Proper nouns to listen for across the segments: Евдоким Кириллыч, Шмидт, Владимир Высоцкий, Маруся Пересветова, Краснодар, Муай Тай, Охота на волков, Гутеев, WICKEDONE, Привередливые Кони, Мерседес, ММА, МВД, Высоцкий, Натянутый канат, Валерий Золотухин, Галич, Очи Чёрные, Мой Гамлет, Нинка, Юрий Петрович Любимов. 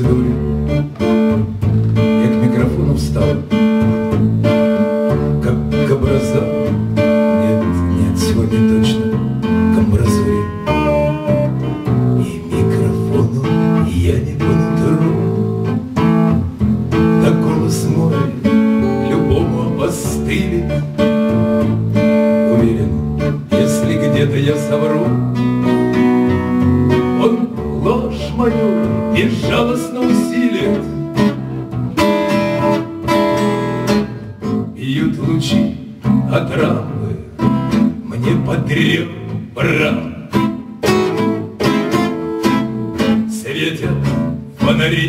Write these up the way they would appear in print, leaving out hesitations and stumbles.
процедуре я к микрофону встал, как к образу. Нет, нет, сегодня точно к амбразуре. И микрофону я не подтру, так голос мой любому обостылит. Уверен, если где-то я совру, он ложь мою безжалостно усилит. Бьют лучи от рамы мне под ребра, светят фонари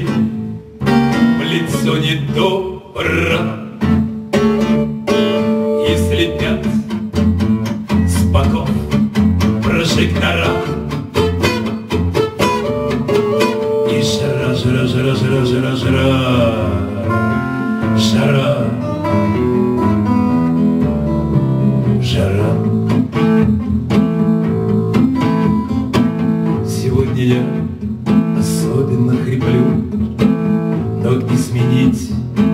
в лицо недобра. И слепят с боков прожектора. И жара, жара, жара, жара, жара, жара, жара, жара. Сегодня я особенно хриплю, но изменить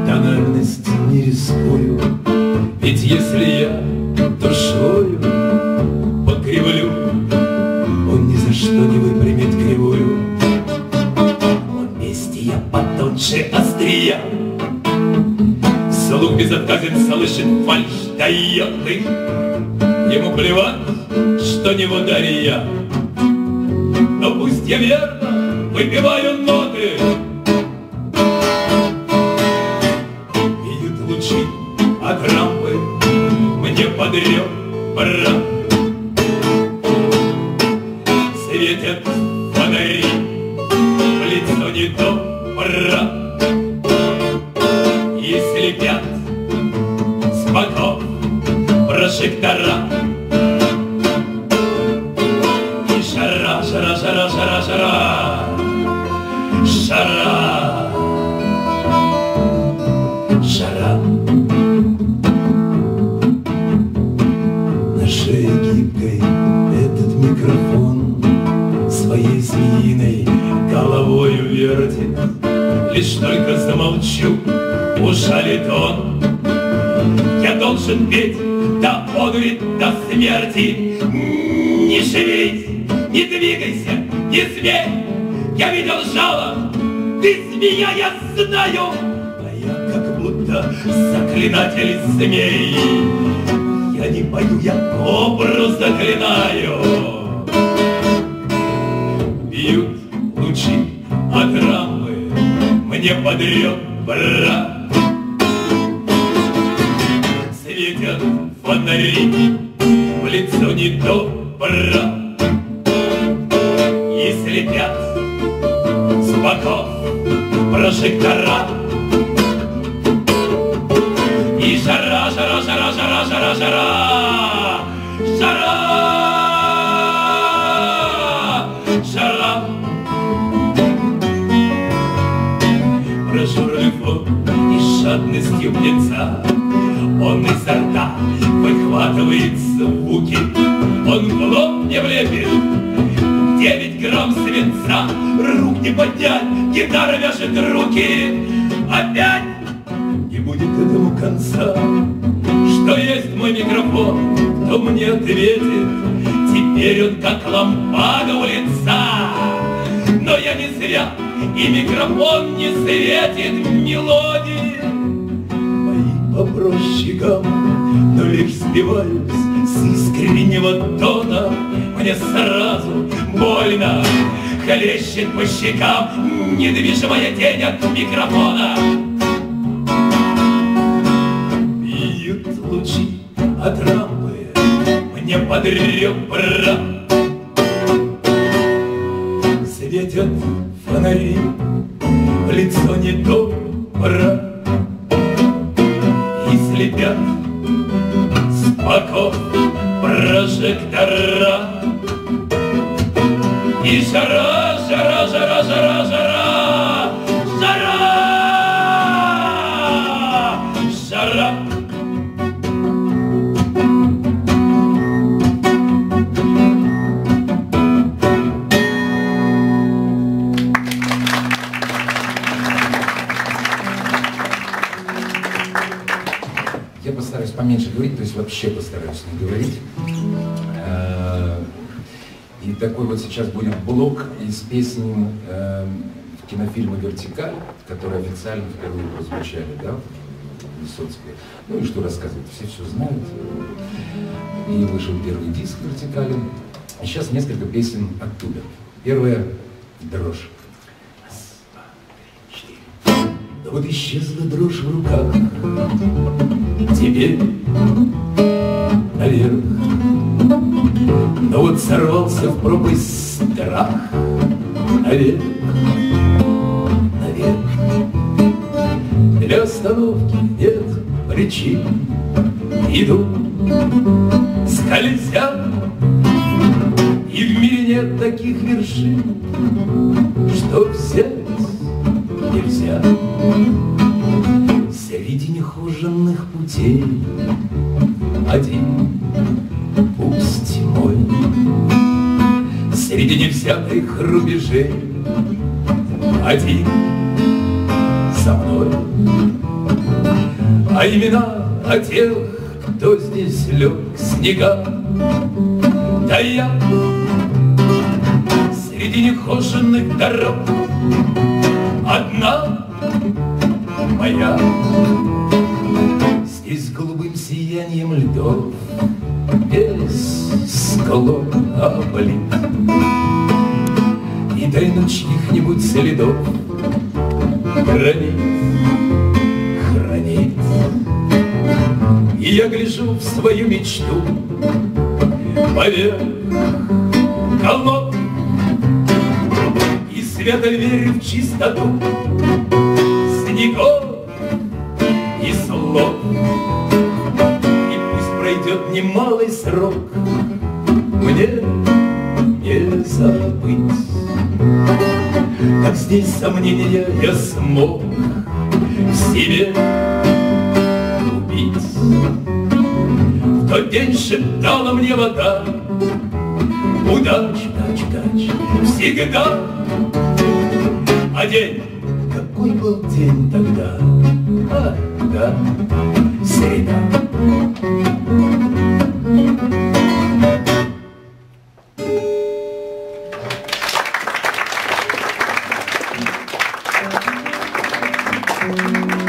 тональность не рискую. Ведь если я душою покривлю, он ни за что не выпрямит кривую. Вместе я потоньше острия, слух безотказен слышит фальшь доелый. Ему плевать, что не в ударе я, но пусть я верно выпиваю ноты. Бьют лучи от рампы мне под ребра, светят фонари в лицо недобра. И слепят с боков прожектора. И жара, жара, жара, жара, жара, жара, жара. На шее гибкой этот микрофон своей змеиной головою вертит. Лишь только замолчу, ужалит он. Я должен петь до одури, до смерти. Не шевелись, не двигайся, не смей. Я видел жало, ты змея, я знаю, а я как будто заклинатель змей. Я не пою, я кобру заклинаю. Бьют лучи от рамы мне под ребра, светят фонари в лицо недобра. И слепят с боков прожектора. И жара, жара, жара, жара, жара, жара, жара, жара. Прожорливо и жадностью птенца он изо рта выхватывает звуки. Он в лоб мне влепит 9 грамм свинца. Рук не поднять, гитара вяжет руки. Опять не будет этому конца. Что есть мой микрофон, кто мне ответит. Теперь он как лампада у лица. Но я не зря, и микрофон не светит мелодии. Мои попрощикам, но лишь сбиваюсь с искреннего тона. Мне сразу больно хлещет по щекам недвижимая тень от микрофона. Бьют лучи от рампы мне под ребра, светят фонари в лицо недобра. И слепят с боков прожектора. И жара, жара, жара, жара, жара, жара, жара. вообще постараюсь не говорить. И такой вот сейчас будет блок из песен кинофильма «Вертикаль», которые официально впервые прозвучали, да, в Высоцкой. Ну и что рассказывать, все знают. И вышел первый диск «Вертикали». И сейчас несколько песен оттуда. Первая — «Дрожь». Раз, два, три, четыре. Да вот исчезла дрожь в руках, теперь наверх. Но вот сорвался в пропасть страх, наверх, наверх. Для остановки нет причин, иду, скользя. И в мире нет таких вершин, что взять нельзя. Среди нехоженных путей один пусть мой, среди невзятых рубежей один со мной. А имена о тех, кто здесь лег снега, да я среди нехоженных дорог одна моя. Здесь голубым сиянием льдов без склон облит, и тайну чьих-нибудь следов хранит. И я гляжу в свою мечту поверх колонн, и свято верю в чистоту снегов и слов. Пройдет немалый срок, мне не забыть, как здесь сомнения я смог в себе убить. В тот день шептала мне вода: удачи, удачи, удачи, всегда. А день, какой был день тогда, да, среда.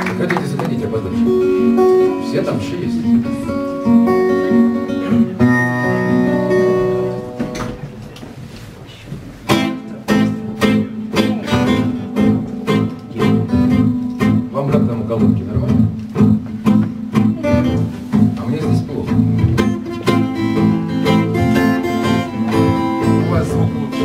Заходите, заходите, подальше. Все там еще есть. Вам, брат, там у колонки нормально? А мне здесь плохо. У вас звук лучше.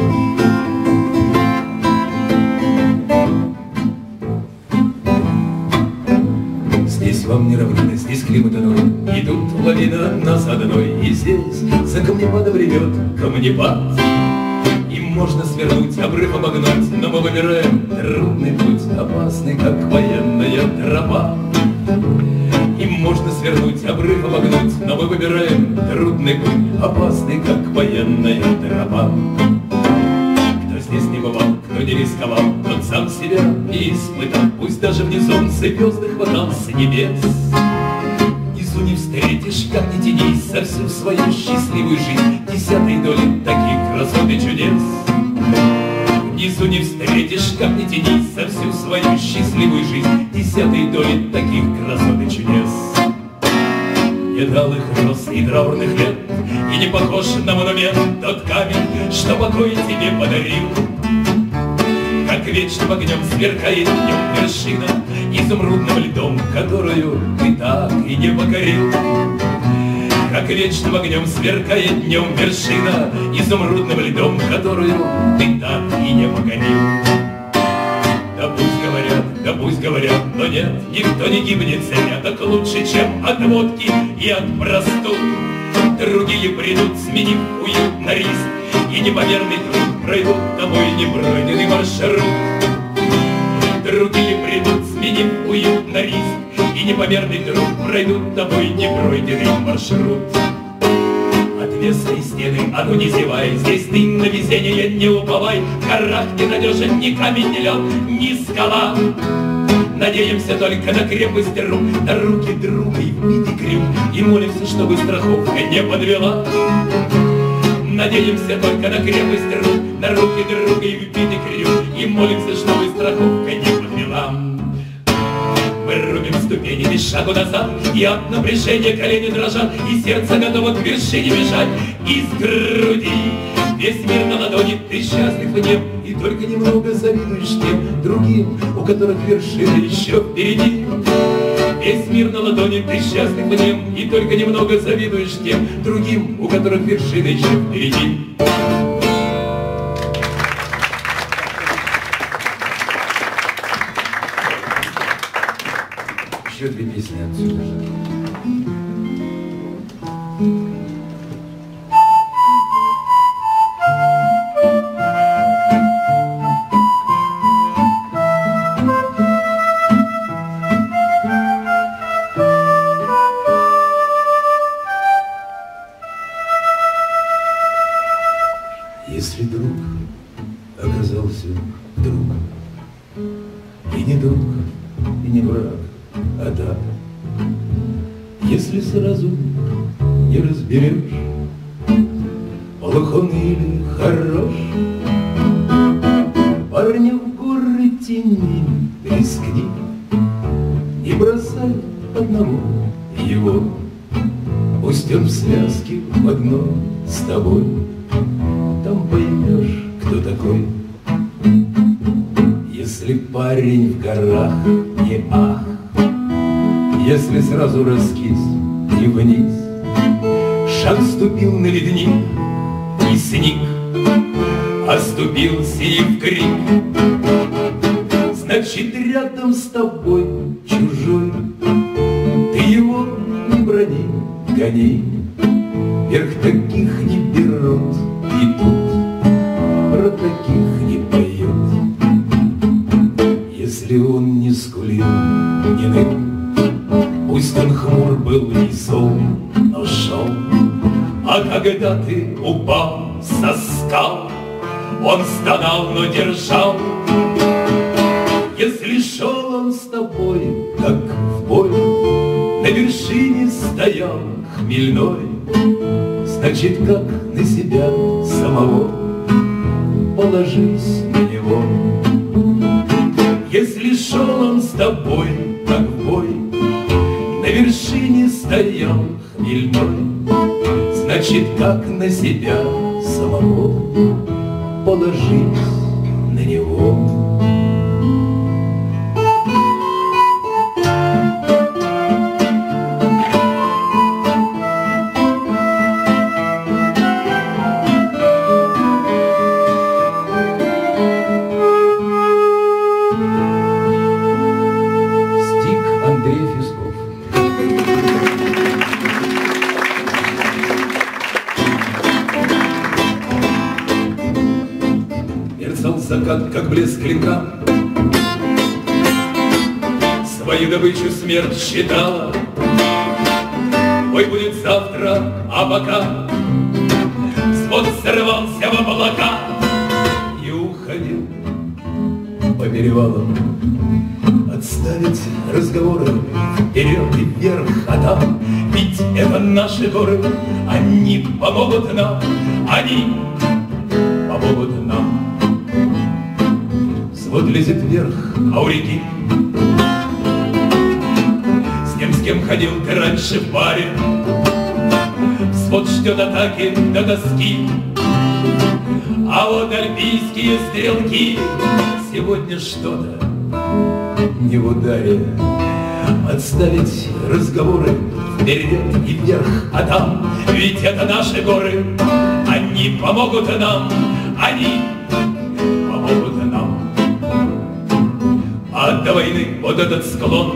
Здесь вам не равнина, здесь климат иной, идут лавина нас одной. И здесь за камнепадом ревет камнепад, и можно свернуть, обрыв обогнать, но мы выбираем трудный путь, опасный, как военная тропа. И можно свернуть, обрыв обогнуть, но мы выбираем трудный путь, опасный, как военная тропа. Кто здесь не бывал, кто не рисковал, тот сам себя не испытал. Пусть даже внизу звезды хватался небес, внизу не встретишь, как ни тянись, за всю свою счастливую жизнь десятой доли таких красот и чудес. Внизу не встретишь, как ни тянись, за всю свою счастливую жизнь десятой доли таких красот и чудес. Не дал их роз и траурных лет, и не похож на монумент тот камень, что покой тебе подарил. Как вечным огнем сверкает днем вершина изумрудным льдом, которую ты так и не покорил. Как вечным огнем сверкает днем вершина изумрудным льдом, которую ты так и не покорил. Да пусть говорят, но нет, никто не гибнет зарядок лучше, чем от водки и от простуд. Другие придут, сменив уют на риск, и непомерный труд пройдут тобой непройденный маршрут. Другие придут, сменив уют на риск, и непомерный труд пройдут тобой непройденный маршрут. Отвесные стены, а ну не зевай, здесь ты на везение не уповай, в горах не надежен ни камень, ни лед, ни скала. надеемся только на крепость рук, на руки друга и вбитый крюк, и молимся, чтобы страховка не подвела. Надеемся только на крепость рук, на руки друга и вбитый крюк, и молимся, чтобы страховка не подвела. Мы рубим ступени без шагу назад, и от напряжения колени дрожат, и сердце готово к вершине бежать. Из груди весь мир на ладони, ты счастлив и нет, и только немного завидуешь тем другим, у которых вершина еще впереди. Весь мир на ладони, ты счастлив и нет, и только немного завидуешь тем другим, у которых вершина еще впереди. Еще две песни отсюда же. Если друг оказался другом, и не друг, и не враг, а так, если сразу не разберешь, плох он или хорош, парня в горы тени рискни, не бросай одного его, пусть он в связке в одно с тобой. Там поймешь, кто такой. Если парень в горах не ах, если сразу раскись и вниз, шаг ступил на ледник и сник, оступил синий в крик. Значит, рядом с тобой чужой, ты его не брони, гони, вверх таких не берут. И тут про таких не поет. Если он не скулил, не ныл, пусть он хмур был и зол, но шел. А когда ты упал со скал, он стонал, но держал. Если шел он с тобой, как в бой, на вершине стоял хмельной, значит, как на себя самого, положись на него. Если шел он с тобой, как бой, на вершине стоял хмельной, значит, как на себя самого, положись на него. Как блеск клинка свою добычу смерть считала. Бой будет завтра, а пока взвод сорвался в облака и уходил по перевалам. Отставить разговоры вперед и вверх, а там ведь это наши горы. Они помогут нам, они помогут нам. Вот лезет вверх, а у реки с кем ходил ты раньше в баре. Взвод ждет атаки до доски, а вот альпийские стрелки сегодня что-то не в ударе. Отставить разговоры вперед и вверх, а там ведь это наши горы. Они помогут нам, они помогут нам. А до войны вот этот склон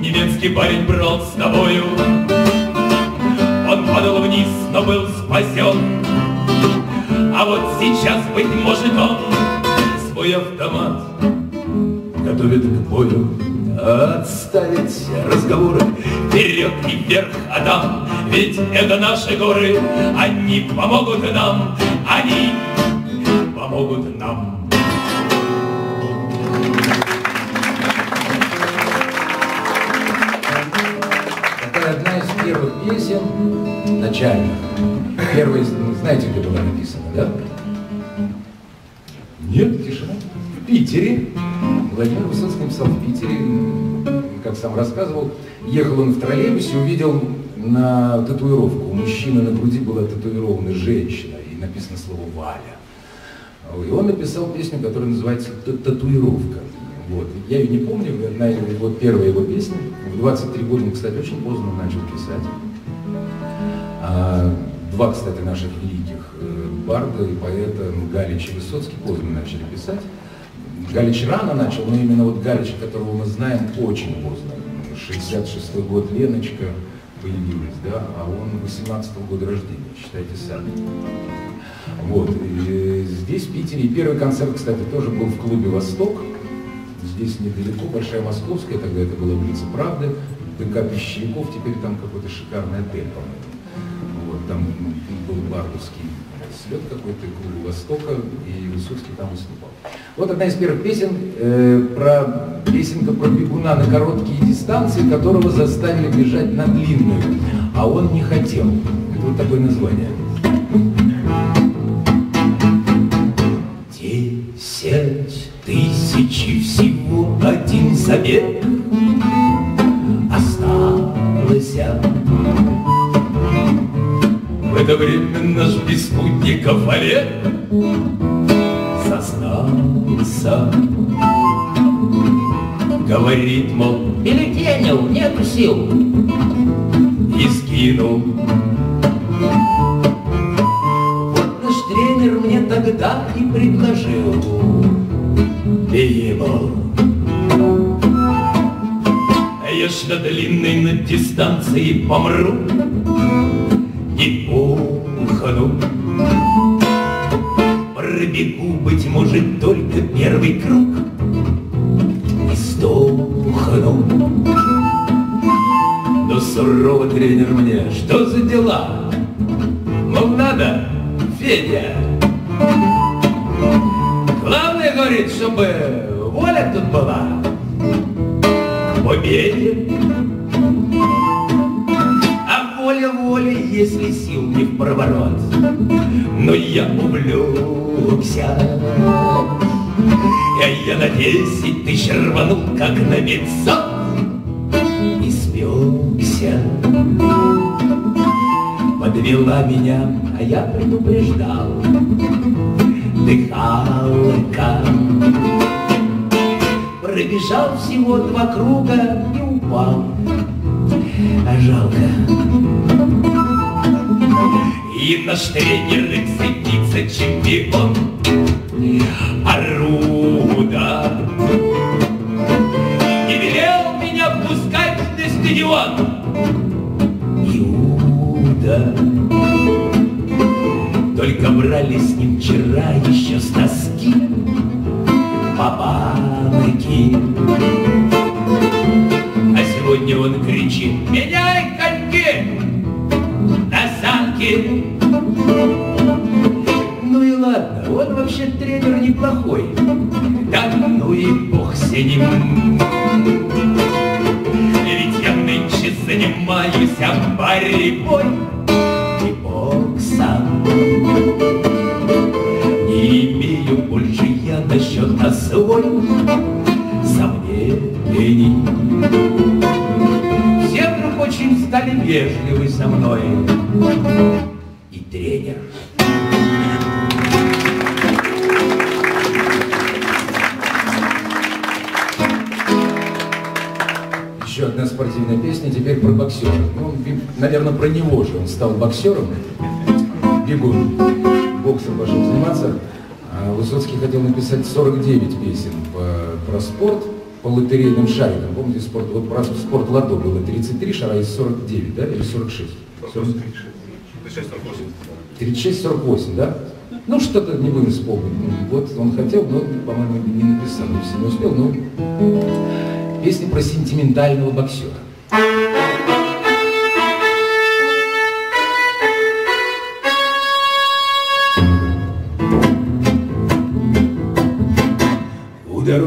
немецкий парень брал с тобою. Он падал вниз, но был спасен. А вот сейчас, быть может, он свой автомат готовит к бою. Отставить разговоры вперед и вверх, а там ведь это наши горы. Они помогут нам, они помогут нам. первых песен начальных. Первая, знаете, где была написана, да? Нет, тишина. В Питере. Владимир Высоцкий писал в Питере, как сам рассказывал. Ехал он в троллейбусе, увидел на татуировку. У мужчины на груди была татуирована женщина, и написано слово «Валя». И он написал песню, которая называется «Татуировка». Вот. Я ее не помню, вот первая его песня. В 23 года он, кстати, очень поздно начал писать. Два, кстати, наших великих барда и поэта, Галич и Высоцкий, поздно начали писать. Галич рано начал, но именно вот Галич, которого мы знаем, очень поздно. 66-й год Леночка появилась, да, а он 18-го года рождения, считайте сами. Вот, и здесь, в Питере, первый концерт, кстати, тоже был в клубе «Восток». Здесь недалеко, Большая Московская, тогда это была улица Правды, ДК Пищевиков, теперь там какой-то шикарный отель, по-моему. Вот, там был бардовский слет какой-то, клуб «Востока», и Высоцкий там выступал. Вот одна из первых песен, песенка про бегуна на короткие дистанции, которого заставили бежать на длинную, а он не хотел. Это вот такое название. Тысячи всего один забег осталось. В это время наш без спутников Олег сознался. Говорит, мол, бюллетенил, нету сил, и скинул. Вот наш тренер мне тогда и предложил. Беги, мол. Ешь на длинной, на дистанции помру и ухну. Пробегу, быть может, только первый круг и стухну. Но сурово тренер мне, что за дела? Мол, надо, Федя. Главное, говорит, чтобы воля тут была к победе. А воля-воля, если сил не в проворот, но я увлекся. А я на 10 тысяч рванул, как на 500, и спёкся. Подвела меня, а я предупреждал, дыхалка. Пробежал всего 2 круга и упал. Жалко. И наш тренер экс-единица чемпион Оруда и велел меня пускать на стадион. Иуда. Только брали с ним вчера еще с тоски по банке. А сегодня он кричит: меняй коньки на санки. Ну и ладно, он вообще тренер неплохой. Да ну и бог с ним. Ведь я нынче занимаюсь борьбой и боксом. Больше я насчет свой сомнений. Все вдруг очень стали вежливы со мной. И тренер. Еще одна спортивная песня, теперь про боксера. Ну, наверное, про него же. Он стал боксером. Бегун. Боксом пошел заниматься. Высоцкий хотел написать 49 песен про спорт, по лотерейным шарикам. Помните, спорт, вот про спорт лото было 33 шара и 49, да, или 46? 36, 48, да? Ну, что-то не будем вспомнить. Вот он хотел, но, по-моему, не написал, не успел, но... Песни про сентиментального боксера. Удар,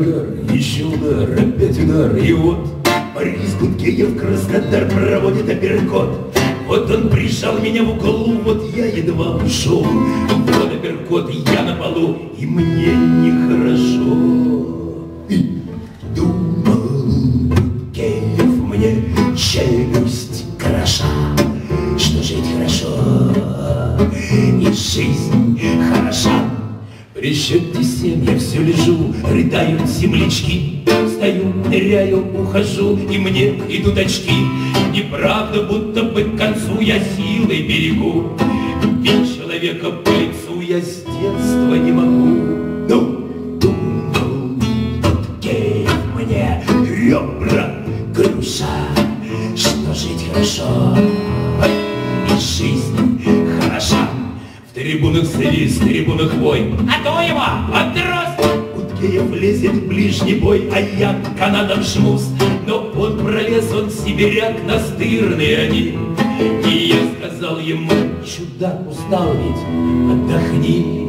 еще удар, опять удар, и вот риск Агутеев Краснодар проводит апперкот. Вот он прижал меня в углу, вот я едва ушел. Вот апперкот, я на полу, и мне нехорошо. И думал Гутеев мне челюсть кроша, что жить хорошо и жизнь хороша. При счете семь я все лежу, рыдаю, землячки. Стою, ныряю, ухожу, и мне идут очки. Неправда, будто бы к концу я силой берегу. Ведь человека по лицу я с детства не могу. Ну, думал Гутеев мне ребра груша, что жить хорошо и жизнь хороша. В трибунах свист, в трибунах вой, а то его подрос. Гутеев влезет в ближний бой, а я канатом жмусь. Но он пролез, он сибиряк, настырные они. И я сказал ему: чудак, устал ведь, отдохни.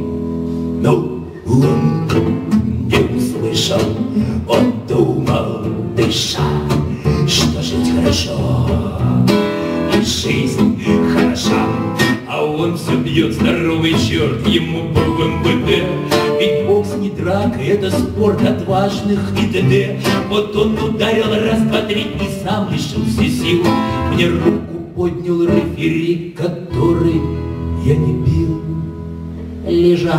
Но он не услышал, он думал, дыша, что жить хорошо и жизнь хороша. А он все бьет, здоровый черт, ему по МВД. Ведь бокс не драка, это спорт отважных и т.д. Вот он ударил раз, два, три и сам лишился сил. Мне руку поднял рефери, который я не бил. Лежал,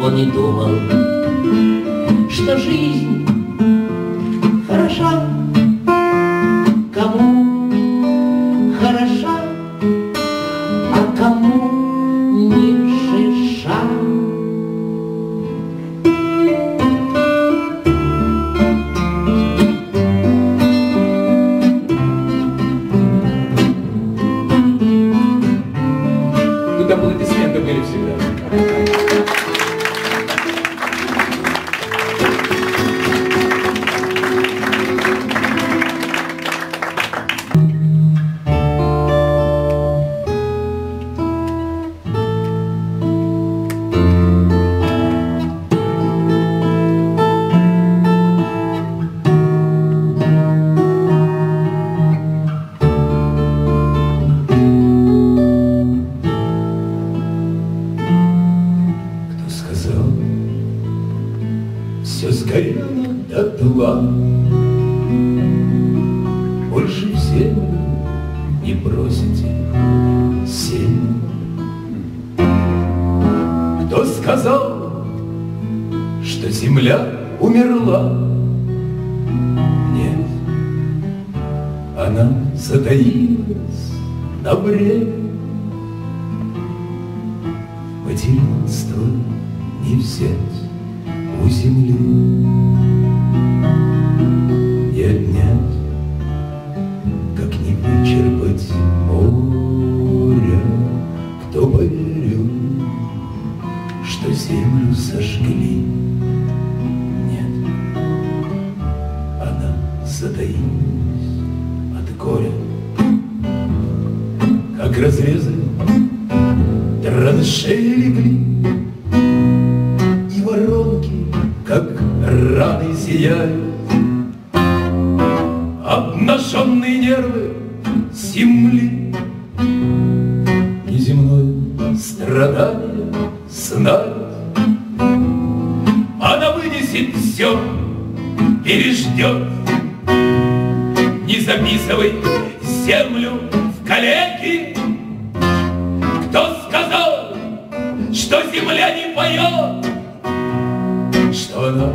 он и думал, что жизнь хороша. Кому хороша, а кому не шиша. Тут аплодисменты были всегда. Все сгорело дотла, больше в землю не бросите семь. Кто сказал, что земля умерла? Нет, она затаилась на время. Материнство не взять у земли, не отнять, как не вычерпать моря. Кто поверил, что землю сожгли? Нет, она затаилась от горя, как разрезы траншеи легли. Раны сияют, обнаженные нервы земли. Неземное страдание знает, она вынесет все, переждет. Не записывай землю в коллеги. Кто сказал, что земля не поет, что она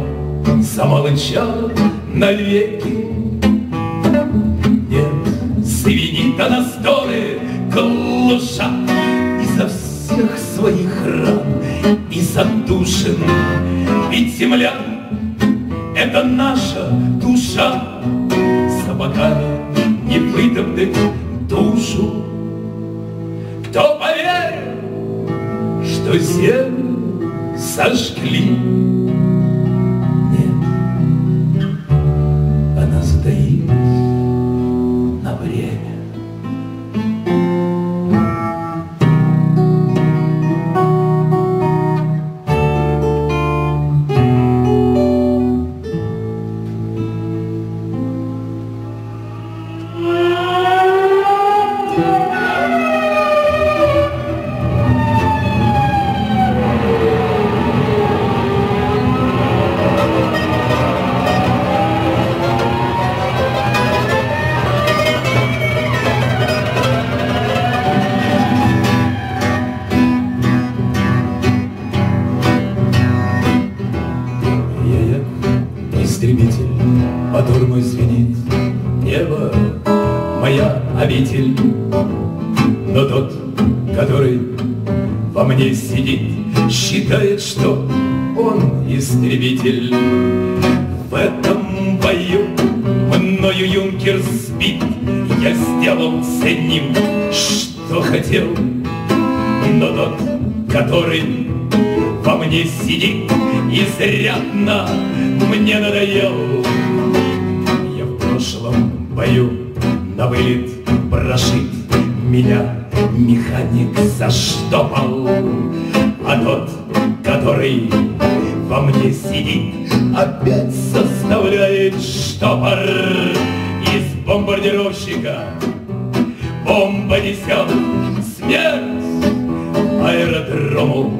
замолчала навеки? Нет, звенит она сторы глуша из-за всех своих ран и задушен. Ведь земля — это наша душа, собаками не выдавны душу. Кто поверил, что землю сожгли? На время. Но тот, который во мне сидит, считает, что он истребитель. В этом бою мною юнкер сбит, я сделал с ним, что хотел. Но тот, который во мне сидит, изрядно мне надоел. Я в прошлом бою на вылет прошит, меня механик заштопал. А тот, который во мне сидит, опять составляет штопор. Из бомбардировщика бомба несет смерть аэродрому.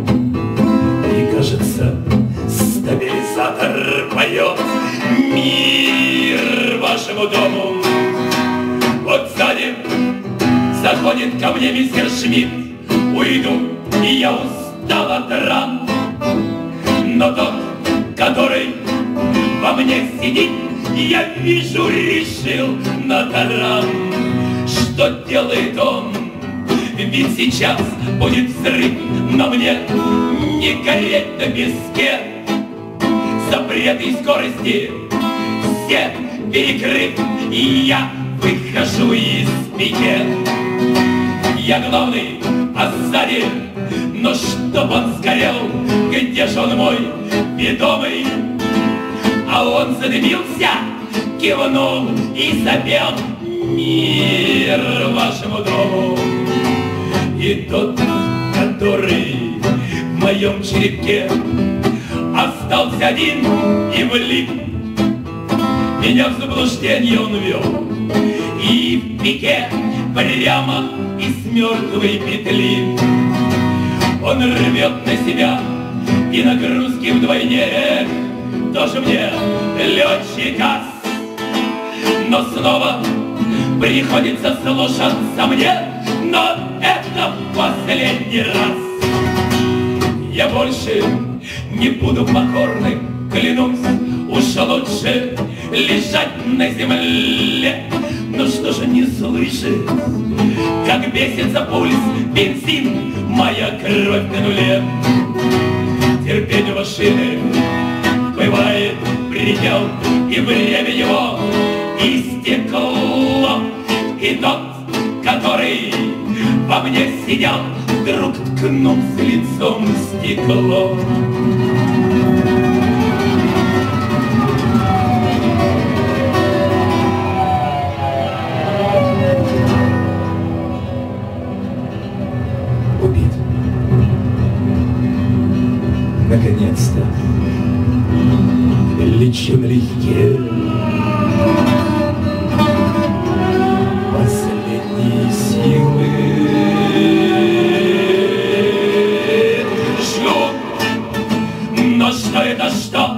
И кажется, стабилизатор поет мир вашему дому. Вот сзади заходит ко мне мистер Шмидт. Уйду, и я устал от ран. Но тот, который во мне сидит, я вижу, решил на таран. Что делает он? Ведь сейчас будет взрыв, но мне не гореть на песке. Запреты скорости все перекрыт, и я выхожу из пике. Я главный, а сзади, но чтоб он сгорел, где же он мой ведомый? А он задымился, кивнул и запел мир вашему дому. И тот, который в моем черепке остался один и влип, меня в заблуждение он вел. И в пике прямо из мертвой петли он рвет на себя, и нагрузки вдвойне. Тоже мне летчика, но снова приходится слушаться мне. Но это в последний раз. Я больше не буду покорным, клянусь. Уж лучше лежать на земле. Но что же не слышит, как бесится пульс, бензин, моя кровь на нуле. Терпению машины бывает предел, и время его истекло. И тот, который во мне сидел, вдруг ткнулся лицом в стекло. Наконец-то лечу налегке. Последние силы жгут. Но что это что?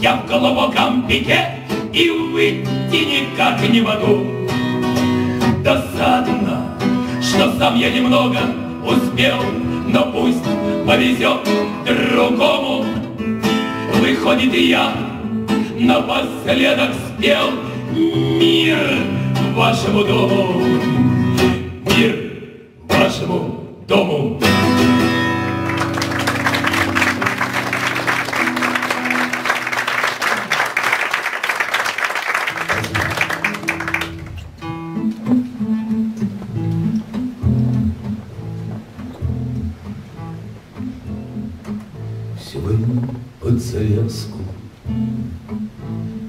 Я в глубоком пике и выйти никак не могу. Досадно, что сам я немного успел, но пусть повезет другому. Выходит, и я напоследок спел мир вашему дому. Мир вашему дому.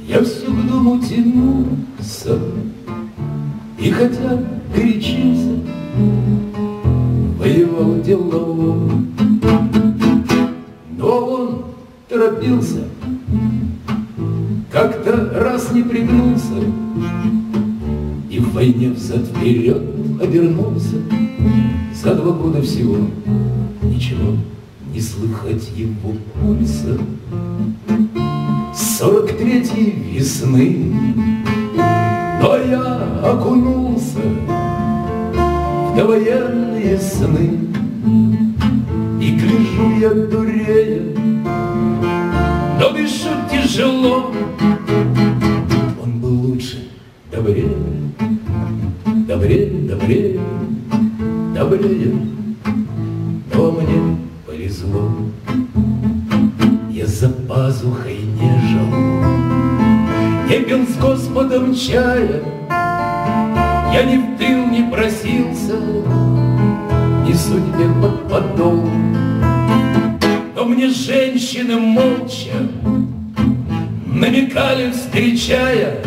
Я все к дому тянулся, и хотя горячился, воевал делом. Но он торопился, как-то раз не пригнулся, и в войне взад-вперед обернулся. За 2 года всего ничего не слыхать его пульса. 43-й весны, но я окунулся в довоенные сны. И гляжу я дурея, но дышу тяжело. Он был лучше, добрее, добрее, добрее. добрее, добрее, но мне повезло. Я за пазухой не жал, не пил с Господом чая, я ни в тыл не просился, ни судьбе под подол. Но мне женщины молча намекали, встречая: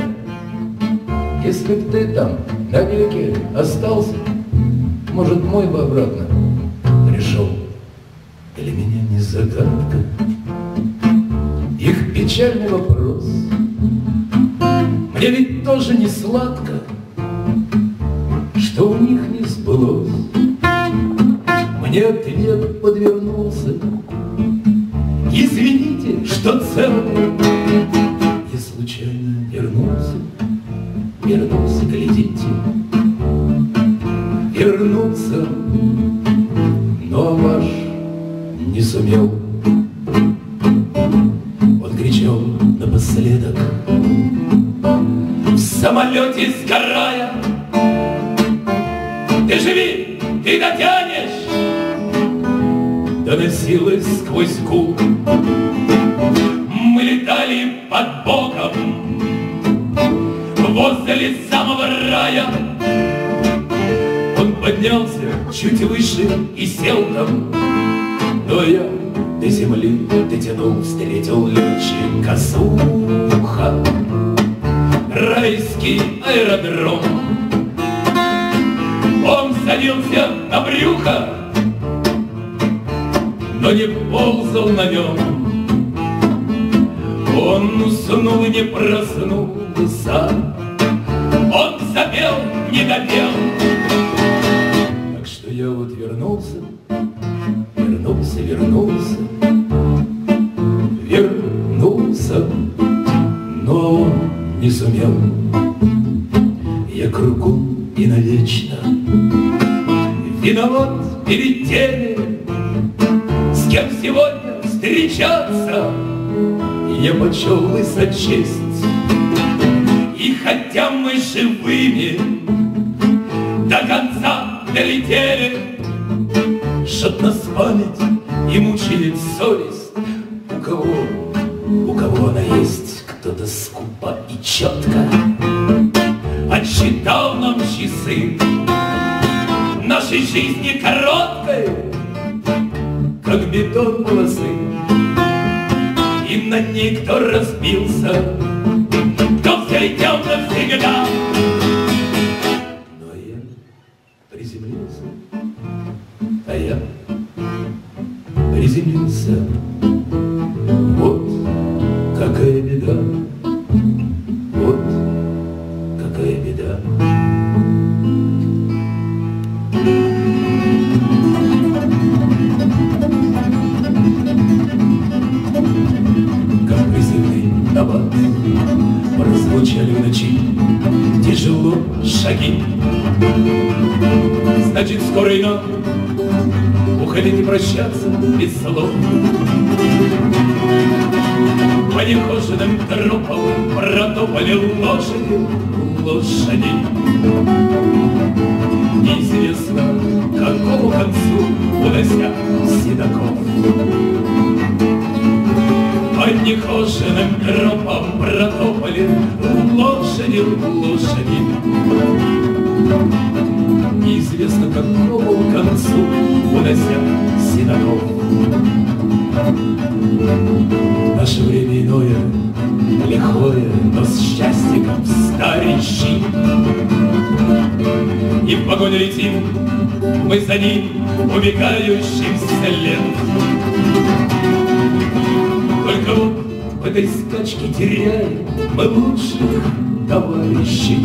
если б ты там навеки остался, может, мой бы обратно пришел. Для меня не загадка их печальный вопрос. Мне ведь тоже не сладко, что у них не сбылось. Мне ответ подвернулся: извините, что целый. Я случайно вернулся, глядите, вернулся, но ваш не сумел. Он кричал напоследок, в самолете сгорая: ты живи, ты дотянешь, доносилось сквозь гул. Мы летали под боком возле самого рая. Он поднялся чуть выше и сел там, но я до земли дотянул, встретил летчика сухо. Райский аэродром. Он садился на брюхо, но не ползал на нем. Он уснул и не проснулся, он запел, не допел. Так что я вот вернулся, но он не сумел. Я кругом и навечно виноват перед теми, с кем сегодня встречаться я почел и сочесть. И хотя мы живыми до конца долетели, чтоб нас память и мучили совесть. У кого она есть, кто-то скупо и четко отсчитал нам часы нашей жизни короткой, как бетон полосы. И на ней кто разбился, кто взлетел навсегда. Но я приземлился, вот какая беда, Как призывный набат прозвучали в ночи тяжело шаги. Значит, скоро и нам уходить и прощаться без слов. По нехоженным тропам протопали лошади. Неизвестно, к какому концу унося седоков. По нехоженным тропам протопали лошади. Неизвестно, к какому концу унося седоков. Наше время иное, лихое, но с счастьем старый щит. И в погоню летим мы за ним, убегающим вслед. Только вот в этой скачке теряем мы лучших товарищей.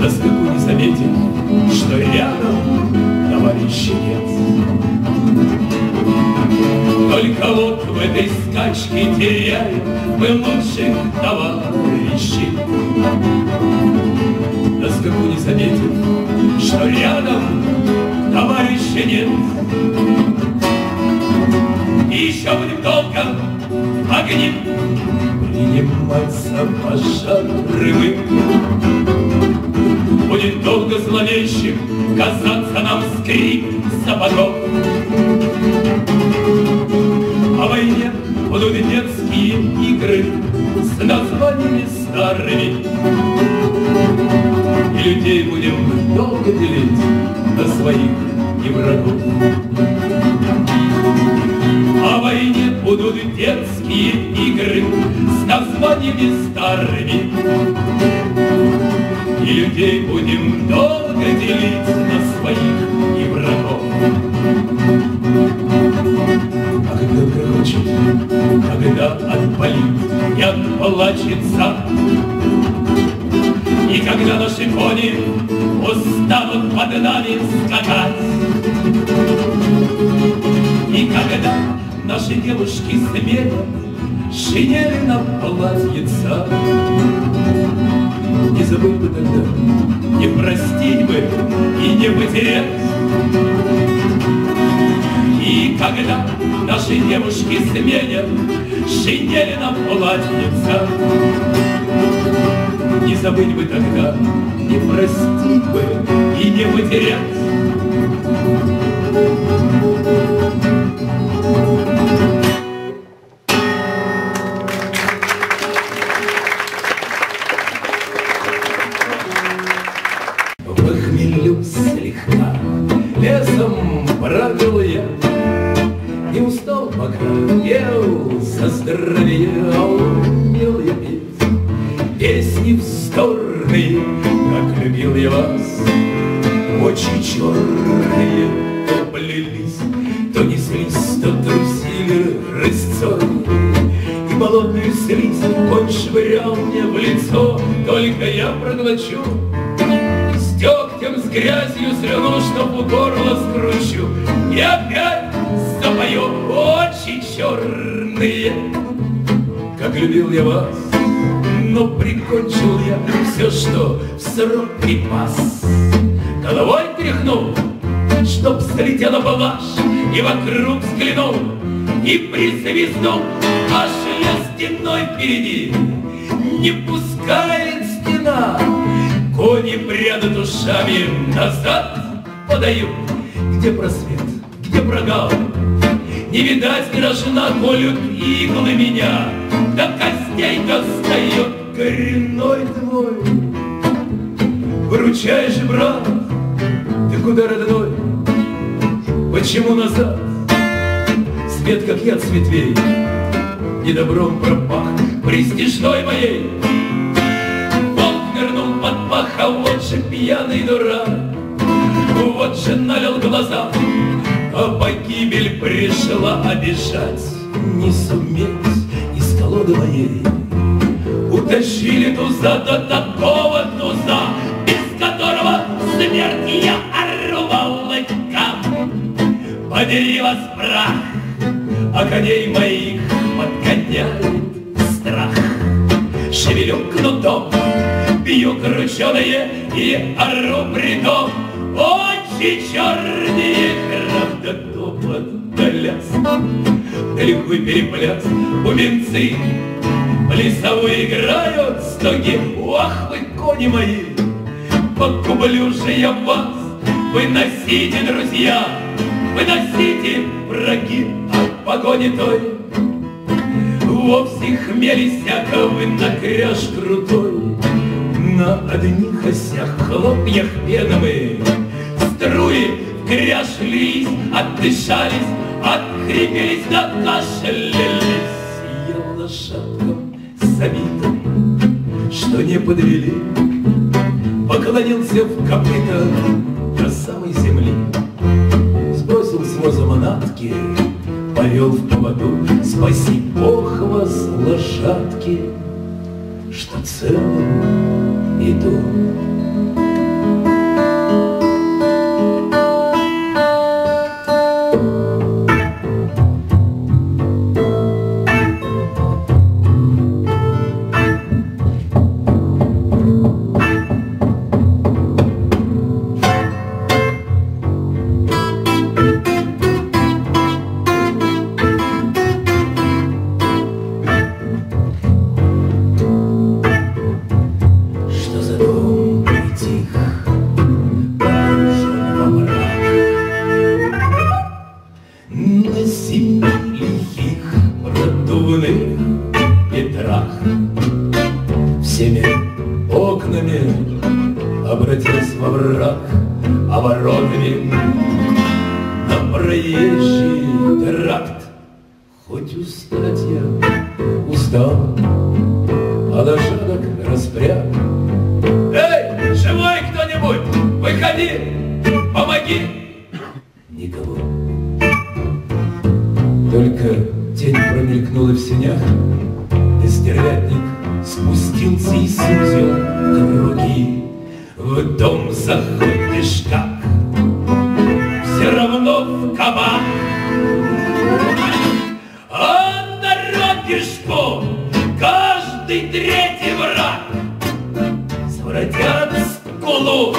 На стыку не заметил, что рядом товарища нет. Только вот в этой скачке теряем мы лучших товарищей. На стыку не заметил, что рядом товарища нет. И еще будем долго огни приниматься пожары мы. будет долго зловещим казаться нам скрип сапогов. О войне будут детские игры с названиями старыми, и людей будем долго делить на своих и врагов. О войне будут детские игры с названиями старыми, и людей будем долго делить на своих и врагов. А когда грохочет, когда отболит и отплачется, и когда наши кони устанут под нами скакать, и когда наши девушки сменят шинели на платьица, не забыть бы тогда, не простить бы и не потерять. И когда наши девушки сменят шинели на платьица, не забыть бы тогда, не простить бы и не потерять. В хмелю слегка лесом бродил я, не устал, пока ел со здоровья. Песни вздорные, как любил я вас, очи черные, то плелись, то неслись, то трусили рысцой, и болотную слизь он швырял мне в лицо, только я проглочу, с дегтем, с грязью слюну, чтоб у горла скручу, и опять запою очи черные, как любил я вас. Но прикончил я все, что в срок припас, головой тряхнул, чтоб слетела палаш, и вокруг взглянул, и присвистнул, аж лес стеной впереди не пускает стена. Кони прядут ушами, назад подают, где просвет, где прогал, не видать граждан, колют иглы меня, до костей достает. Коренной твой, выручай же, брат, ты куда, родной, почему назад? Свет, как яд с ветвей, недобром пропах пристижной моей. Волк нырнул под пах, а вот же пьяный дурак, вот же налил глаза, а погибель пришла обижать, не суметь из колоды моей. Утащили туза до такого туза, без которого смерть я орвал лыкам. Подери вас прах, а коней моих подгоняет страх. Шевелю кнутом, бью крученые и ору придом, очи черные, кровотопот до ляс, далеко перепляс, бубенцы лесовые играют стоги, ах вы, кони мои, погублю же я вас, выносите, друзья, выносите, враги, от погони той. Вовсе хмели сяка вы на кряж крутой, на одних осях, хлопьях пеновые, струи кряшлись, отдышались, открепились, докашлялись. Я лошадкам забитым, что не подвели, поклонился в копыта до самой земли, сбросил с воза манатки, повел в поводу, спаси Бог вас, лошадки, что целым иду. оборотами на проезжий тракт. Хоть устать я устал, а лошадок распряг. Эй, живой кто-нибудь, выходи, помоги! Никого. Только тень промелькнула в сенях, и стервятник спустился и сузил круги. В дом заходишь как, все равно в кабак. А на дороге что, каждый третий враг. Своротят скулу,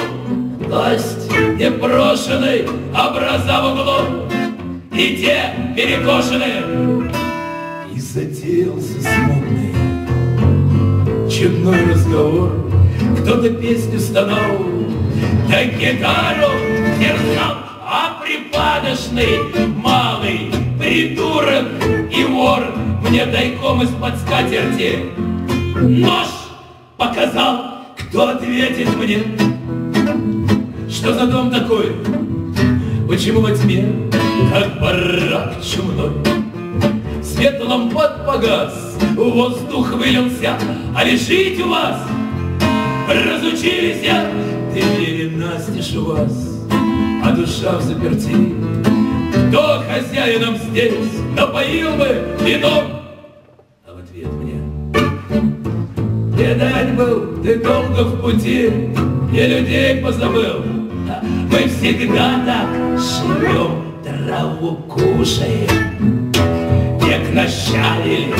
гость непрошенный, образа в углу, и те перекошенные. И затеялся смутный чудной разговор. Кто-то песню стонал, да гитару держал, а припадочный малый придурок и вор мне тайком из-под скатерти нож показал. Кто ответит мне, что за дом такой, почему во тьме, как барак чумной? Свет лампад погас, воздух вылился, а лишить у вас разучились я. Двери настежь у вас, а душа в заперти. Кто хозяином здесь, напоил бы вином? А в ответ мне: видать был ты долго в пути, и людей позабыл. Мы всегда так живем, траву кушаем, век нащадили,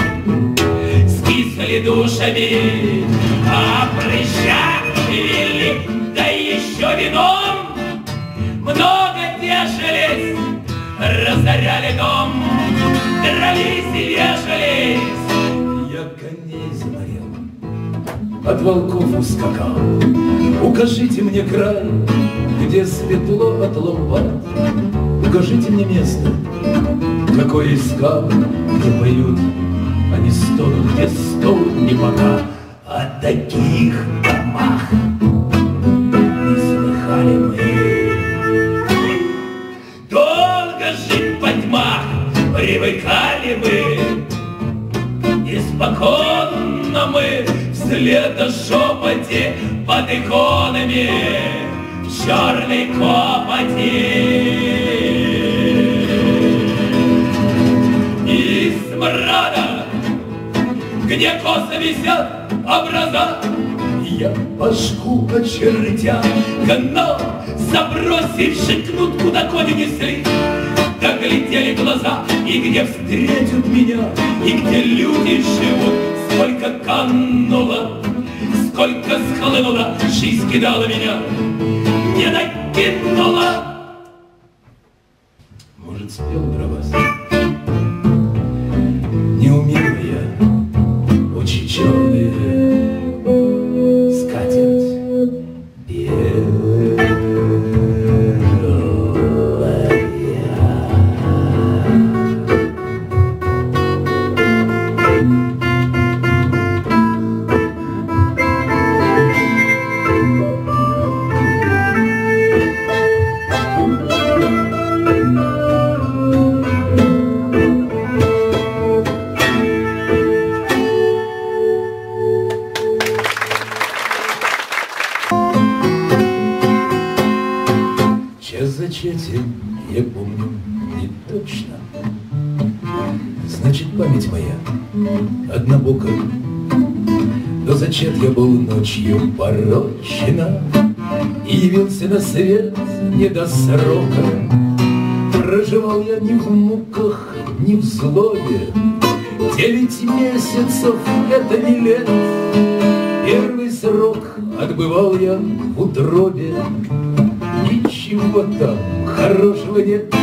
скисли душами, а прыща велик, да еще вином. Много тешились, разоряли дом, дрались и вешались. Я коней заморил, от волков ускакал. Укажите мне край, где светло от лампад, укажите мне место, какое искал, где поют, а не стонут, где стонут не пока. О таких домах не слыхали мы. Долго жить во тьмах привыкали мы, и спокойно мы вслед о шепоте под иконами в черной копоти. Из мрада, где косы висят образа, я башку очертя гнал, забросивши кнут, куда кони несли, так летели глаза, и где встретят меня, и где люди живут. Сколько кануло, сколько схлынуло, жизнь кидала меня, не накинула. Может, спел дровас? Не умею я, очи черные. Я помню не точно, значит, память моя однобока. Но зачат я был ночью порочена и явился на свет не до срока. Проживал я ни в муках, ни в злобе, 9 месяцев это не лет. Первый срок отбывал я в утробе, ничего там хорошего нет.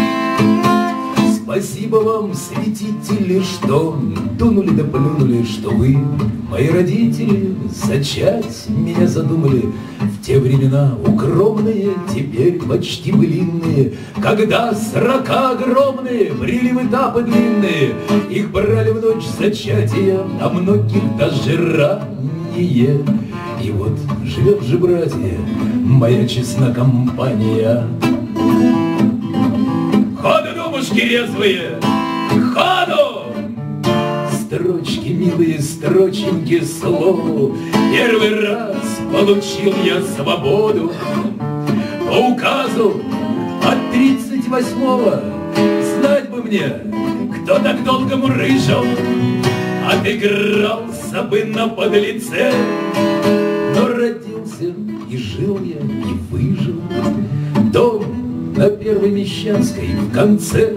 Спасибо вам, святители, что дунули да плюнули, что вы, мои родители, зачать меня задумали. В те времена укромные, теперь почти былинные, когда срока огромные, приливы тапы длинные, их брали в ночь зачатия, а многих даже ранее. И вот живем же, братья, моя честная компания. Ходу, рюмушки резвые, ходу! Строчки, милые строченьки, слову. Первый раз получил я свободу по указу от 38-го. Знать бы мне, кто так долго мурыжил, отыгрался бы на подлеце. Но родился и жил я, и выжил. Дом на Первой Мещанской в конце.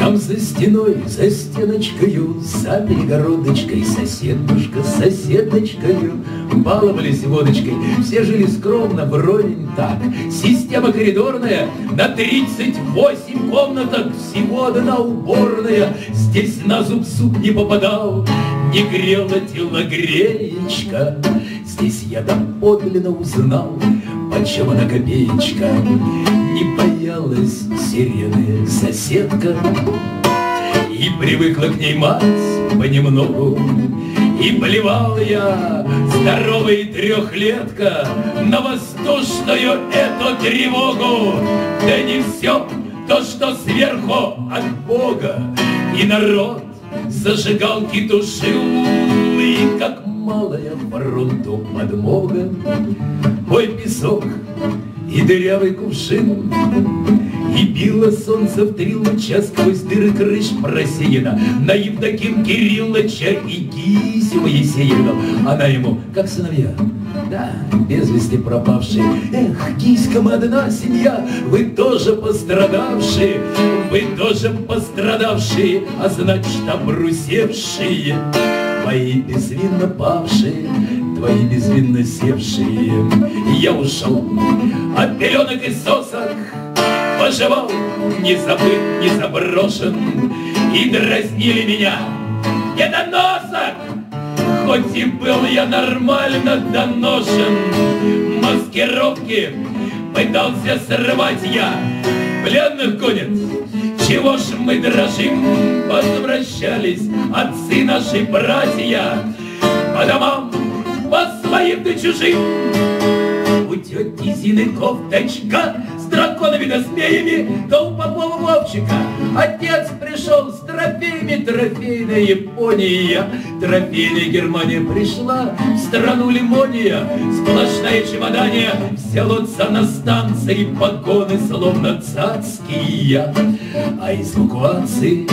Там за стеной, за стеночкою, за перегородочкой, соседушка с соседочкою баловались водочкой, все жили скромно, вровень так. Система коридорная на 38 комнаток, всего одна уборная. Здесь на зуб суп не попадал, не грела телогреечка. Здесь я доподлинно узнал, почем она копеечка. Не боялась сирены соседка, и привыкла к ней мать понемногу. И плевал я, здоровый трехлетка, на воздушную эту тревогу. Да не все то, что сверху от Бога, и народ зажигалки тушил. И как малая фронту подмога, мой песок и дырявый кувшин, и било солнце в три луча сквозь дыры крыш просеяно на Евдоким Кириллыча и Кисю Моисеевну. Она ему, как сыновья, да, без вести пропавшие: эх, Киська, мы одна семья, вы тоже пострадавшие, вы тоже пострадавшие, а значит обрусевшие, мои безвинно павшие, твои безвинно севшие. Я ушел от пеленок и сосок, поживал, не забыт, не заброшен, и дразнили меня недоносок. Хоть и был я нормально доношен, маскировки пытался срывать я. Пленных гонят, чего ж мы дрожим? Возвращались отцы наши, братья, по домам, по своим да чужим. У тети Зины кофточка с драконами да змеями, да у Попова Вовчика отец пришел с трофеями. Трофейная Япония, трофейная Германия пришла в страну лимония. Сплошная чемодания, все лотца на станции, погоны словно цацкие, а из эвакуации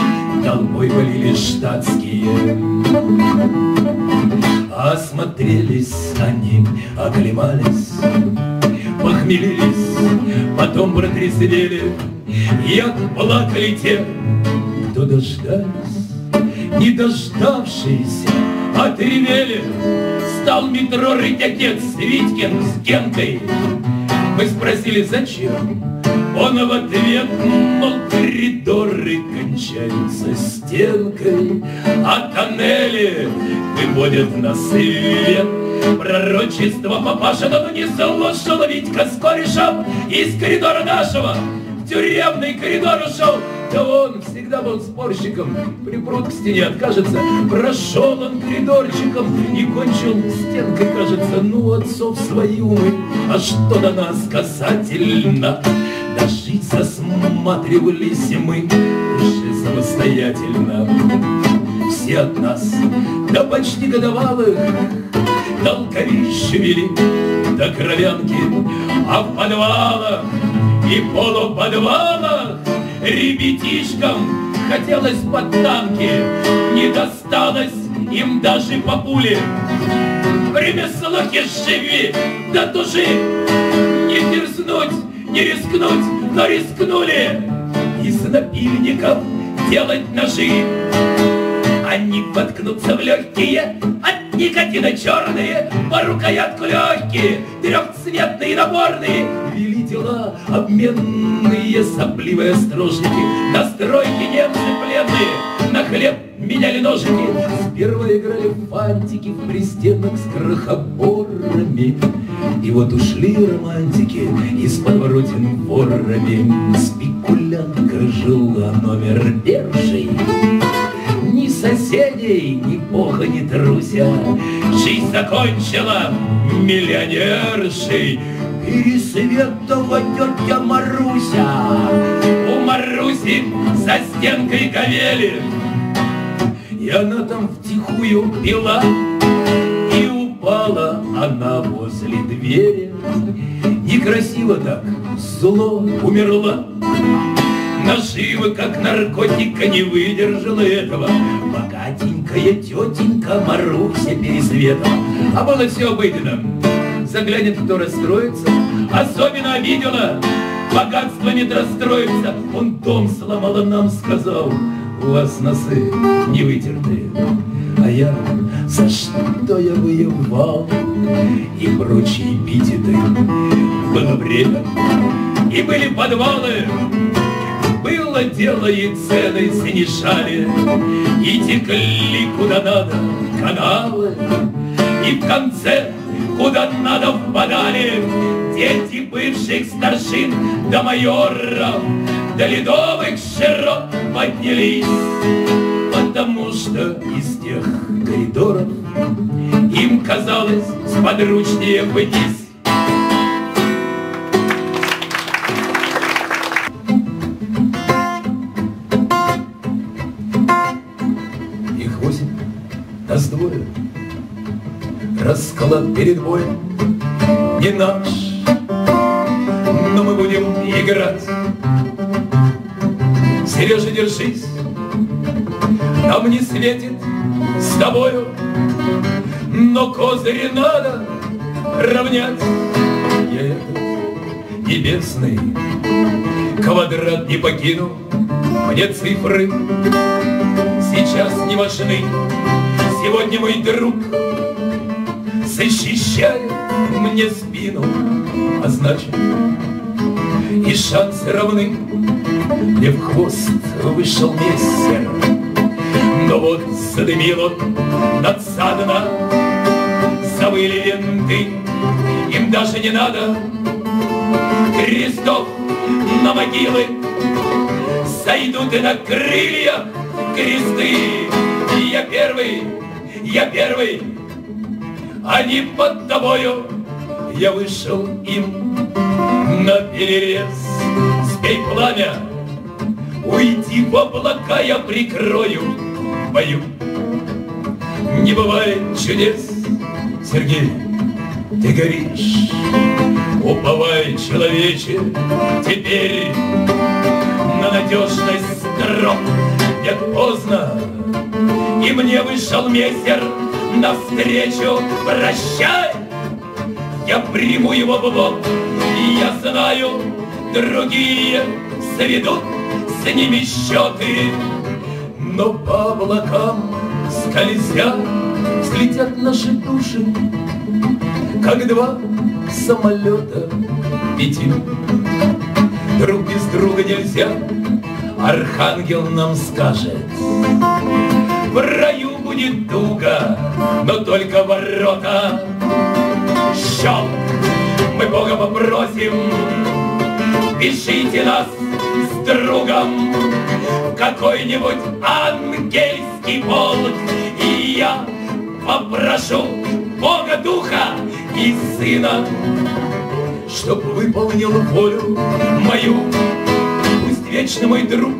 толпой валили штатские. Осмотрелись они, оклемались, похмелились, потом протрезвели, и отплакали те, кто дождались, не дождавшиеся отревели. Стал метро рыть отец Витькин с Генкой. Мы спросили, зачем? Он в ответ, мол, коридоры кончаются стенкой, а тоннели выводят на свет. Пророчество папашина, но не слушал Витька с корешем, из коридора нашего в тюремный коридор ушел. Да он всегда был спорщиком, припрут к стене, откажется. Прошел он коридорчиком и кончил стенкой, кажется. Ну, отцов свои умы, а что до нас касательно? Дожить засматривались мы уже самостоятельно. Все от нас до почти годовалых толковища вели до кровянки, а в подвалах и полуподвалах ребятишкам хотелось под танки. Не досталось им даже по пуле. Время слухи живи, да тужи. Не дерзнуть, не рискнуть, но рискнули из напильников делать ножи. Они воткнутся в легкие, от никотина черные, по рукоятку легкие, трехцветные наборные. Вели дела обменные сопливые строжники, на стройке немцы пленные, на хлеб меняли ножики. Сперва играли в фантики в пристенок с крохоборами, и вот ушли романтики из подворотен ворами. Спекулянтка жила номер первый, ни соседей, ни бога не труся, жизнь закончила миллионершей. и ресвета водет тетя Маруся. У Маруси за стенкой ковели, и она там втихую пила, и упала она возле двери. Некрасиво так, зло, умерла. Наживы, как наркотика, не выдержала этого богатенькая тетенька Маруся Пересветова. А было все обыденно. Заглянет, кто расстроится, особенно обидела. Богатство не расстроится. Он дом сломал, а нам сказал: у вас носы не вытертые. А я, за что я воевал, и прочие эпитеты. Было время, и были подвалы, было дело, и цены снижали, и текли куда надо каналы, и в конце куда надо впадали дети бывших старшин до майоров, до ледовых широт поднялись, потому что из тех коридоров им казалось сподручнее вынести. Расклад перед боем не наш, но мы будем играть. Сережа, держись, нам не светит с тобою, но козыри надо равнять. Я этот небесный квадрат не покину, мне цифры сейчас не важны. Сегодня мой друг защищает мне спину, а значит, и шансы равны. Мне в хвост вышел мессер, но вот задымил он надсадно. Завыли ленты, им даже не надо крестов на могилы. Сойдут и на крылья кресты. Я первый, я первый, они под тобою. Я вышел им на перерез. Сбей пламя, уйди в облака, я прикрою в бою. Не бывает чудес, Сергей, ты горишь. Уповай, человече, теперь на надежность строк. Нет, поздно, и мне вышел мессер навстречу. Прощай, я приму его в лоб. Я знаю, другие сведут с ними счеты, но по облакам скользя взлетят наши души, как два самолета летим. Друг без друга нельзя. Архангел нам скажет: в раю будет туго, но только ворота. Щелк, мы Бога попросим, пишите нас с другом в какой-нибудь ангельский полк. И я попрошу Бога Духа и Сына, чтоб выполнил волю мою. Пусть вечно мой друг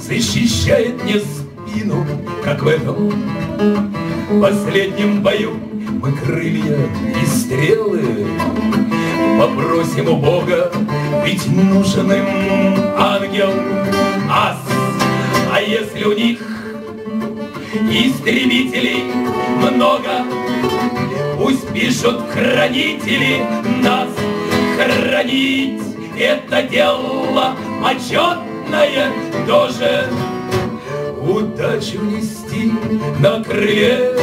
защищает мне спину, как в этом последнем бою. Мы крылья и стрелы попросим у Бога, ведь нужен им ангел ас. А если у них истребителей много, пусть пишут хранители нас. Хранить это дело почетное тоже. Удачу нести на крыле,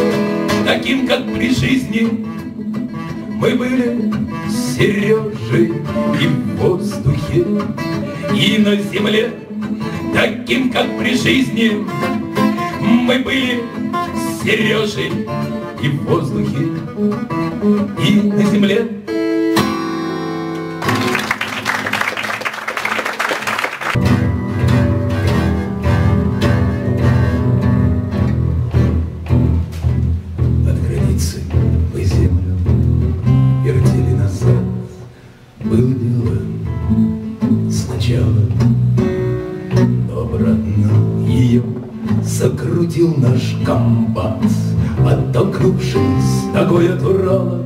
таким, как при жизни мы были с Сережей, и в воздухе, и на земле. Таким, как при жизни мы были с Сережей, и в воздухе, и на земле. закрутил наш компас, оттолкнувшись ногой от Урала.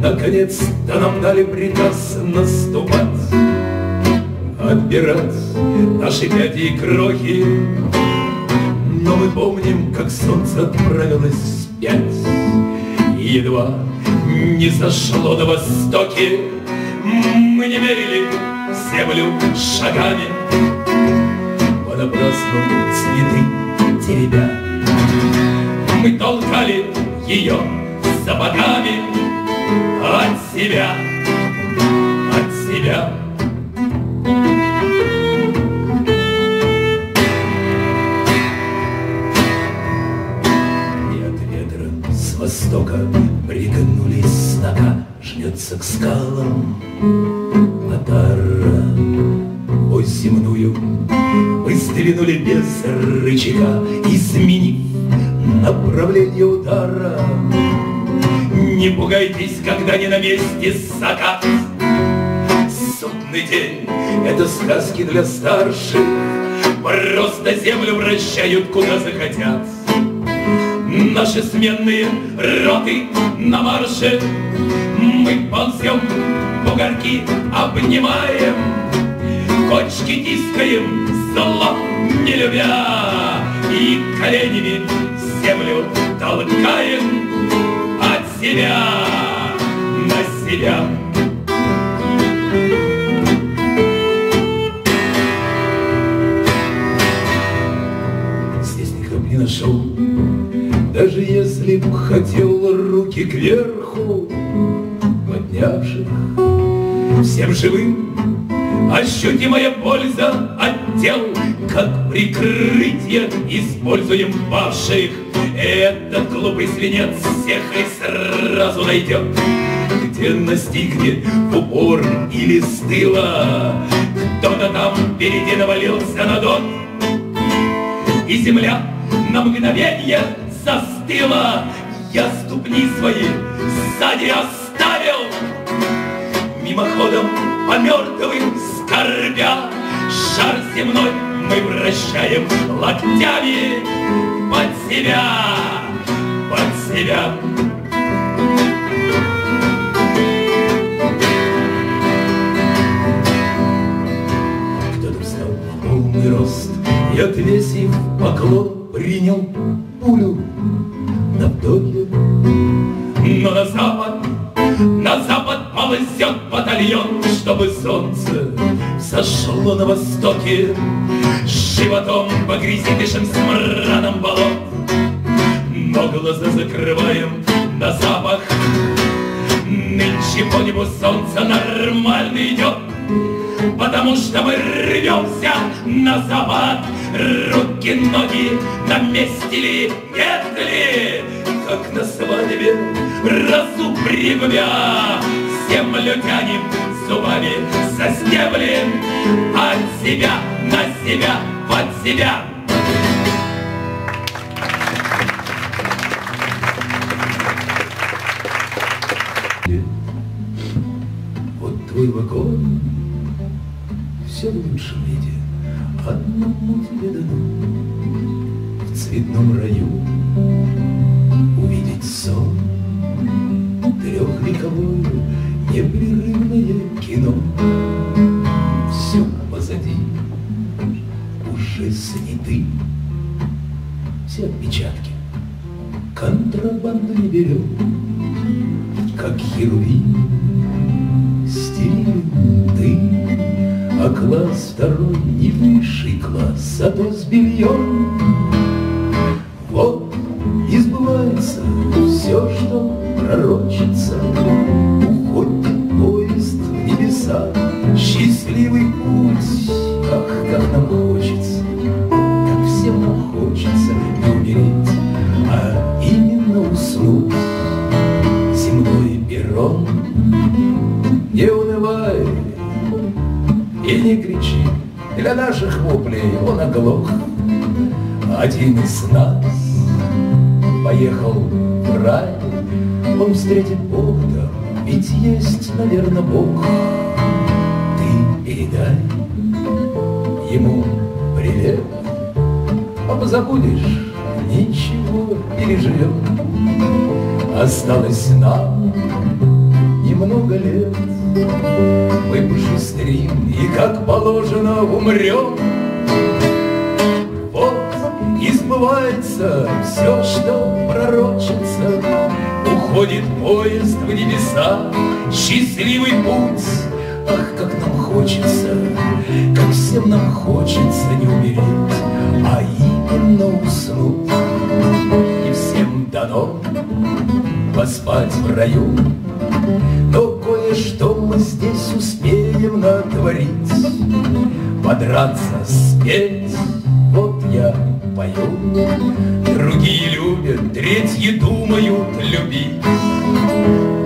Наконец-то нам дали приказ наступать, отбирать наши пяди и крохи. Но мы помним, как солнце отправилось вспять, едва не зашло на востоке. Мы не мерили землю шагами, понапрасну цветы теребя. Мы толкали ее сапогами от себя, от себя. И от ветра с востока пригнулись стога, жмется к скалам отара. Ой, земную мы сдвинули без рычага, изменив направление удара. Не пугайтесь, когда не на месте закат. Судный день — это сказки для старших, просто землю вращают, куда захотят. Наши сменные роты на марше, мы ползем, бугорки обнимаем, кочки тискаем, зло не любя, и коленями землю толкаем от себя на себя. Здесь никто не нашел, даже если б хотел, руки кверху поднявших всем живым. Ощутимая польза от тел, как прикрытие используем павших. Этот глупый свинец всех и сразу найдет, где настигнет в упор или с тыла. Кто-то там впереди навалился на Дон, и земля на мгновенье застыла. Я ступни свои сзади оставил, мимоходом по мертвым скорбя. Шар земной мы вращаем локтями под себя, под себя. Кто-то встал в полный рост и, отвесив поклон, принял пулю на вдохе. Но на запад ползет батальон, чтобы солнце сошло на востоке. Животом погрязи дышим смраном болот, но глаза закрываем на запах. Нынче по небу солнце нормально идет, потому что мы рвемся на запад. Руки, ноги на месте ли, нет ли, как на свадьбе разупрямя, землю тянем зубами за стебли, от себя на себя, под себя. Вот твой вагон, все в лучшем виде, одному тебе дано в цветном раю увидеть сон, трехвековую непрерывное кино. Все позади, уже сняты все отпечатки, контрабанду не берем, как херувим стерили ты, а класс второй не высший класс, а то с бельем. Вот и сбывается все, что пророчится, уходит поезд в небеса. Счастливый путь, ах, как нам хочется, как всем нам хочется не умереть, а именно уснуть. Земной перрон, не унывай и не кричи, для наших воплей он оглох. Один из нас поехал в рай, он встретит Бога, ведь есть, наверное, Бог. Ты передай ему привет, забудешь ничего, переживем. Осталось нам немного лет, мы пошустрим и, как положено, умрем. Вот и сбывается все, что пророчится. Уходит поезд в небеса, счастливый путь. Ах, как нам хочется, как всем нам хочется не умереть, а именно уснуть. И всем дано поспать в раю, но кое-что мы здесь успеем натворить. Подраться, спеть, вот я пою, другие любят, третьи думают любить.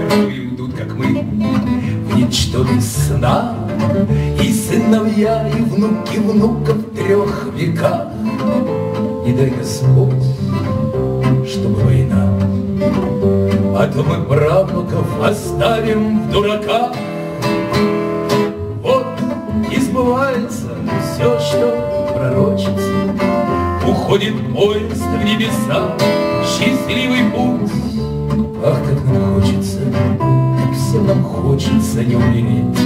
Другие идут, как мы, в ничто без сна, и сыновья, и внуки внуков трех веках. Не дай Господь, чтобы война, а то мы правнуков оставим в дураках. Вот и сбывается все, что пророчится. Уходит поезд в небеса, счастливый путь. Ах, как нам хочется, как всем нам хочется не умереть,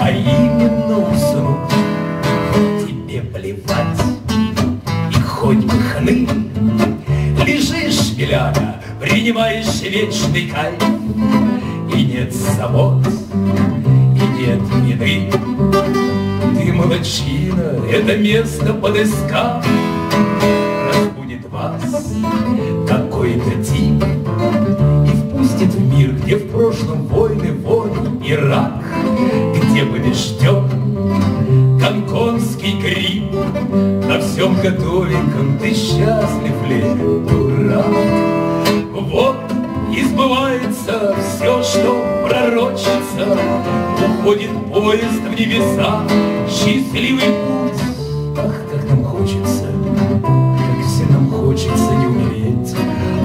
а именно уснуть. Тебе плевать, и хоть бы хны, лежишь, беляна, принимаешь вечный кайф. И нет забот, и нет беды, ты молодчина, это место подыскал. Разбудит вас какой-то тип и впустит в мир, где в прошлом войны, вон и рак, где побежден гонконгский грипп. На всем готовеньком ты счастлив ли, дурак? Вот и сбывается все, что пророчится. Уходит поезд в небеса, счастливый путь. Ах, как нам хочется, как всем нам хочется не умереть,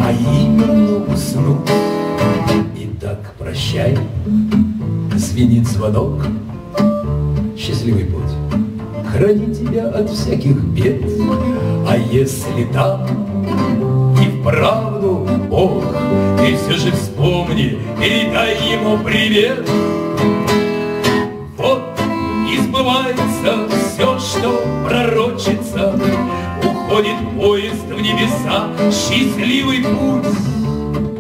а именно уснуть. Итак, прощай, звенит звонок. Счастливый путь, храни тебя от всяких бед. А если там и вправду Бог, ты все же вспомни, передай ему привет. Вот и сбывается все, что пророчится. Уходит поезд в небеса, счастливый путь.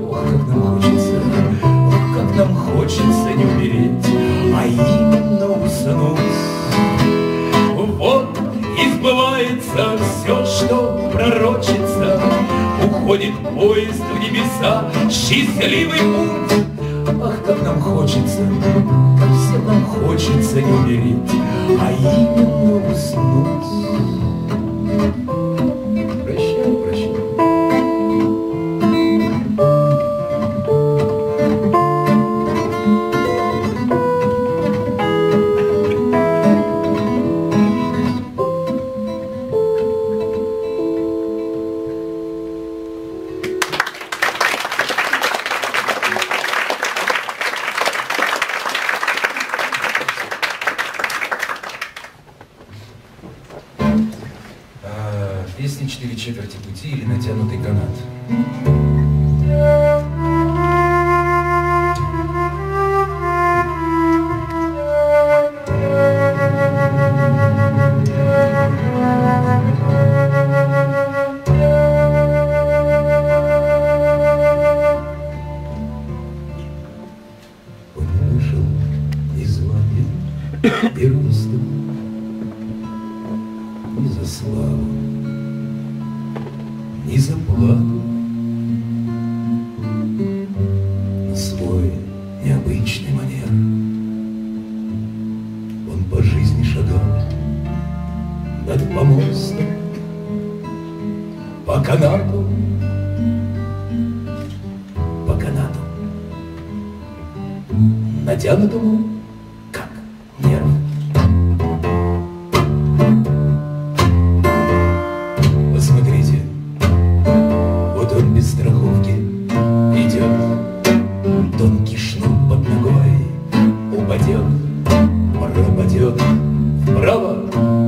Ох, как нам хочется, ох, как нам хочется не умереть, а именно уснуть. Вот и сбывается все, что пророчится. Уходит поезд в небеса, счастливый путь. Ах, как нам хочется, как всем нам хочется не умереть, а именно уснуть. Прощай, прощай. Четверти пути или натянутый канат.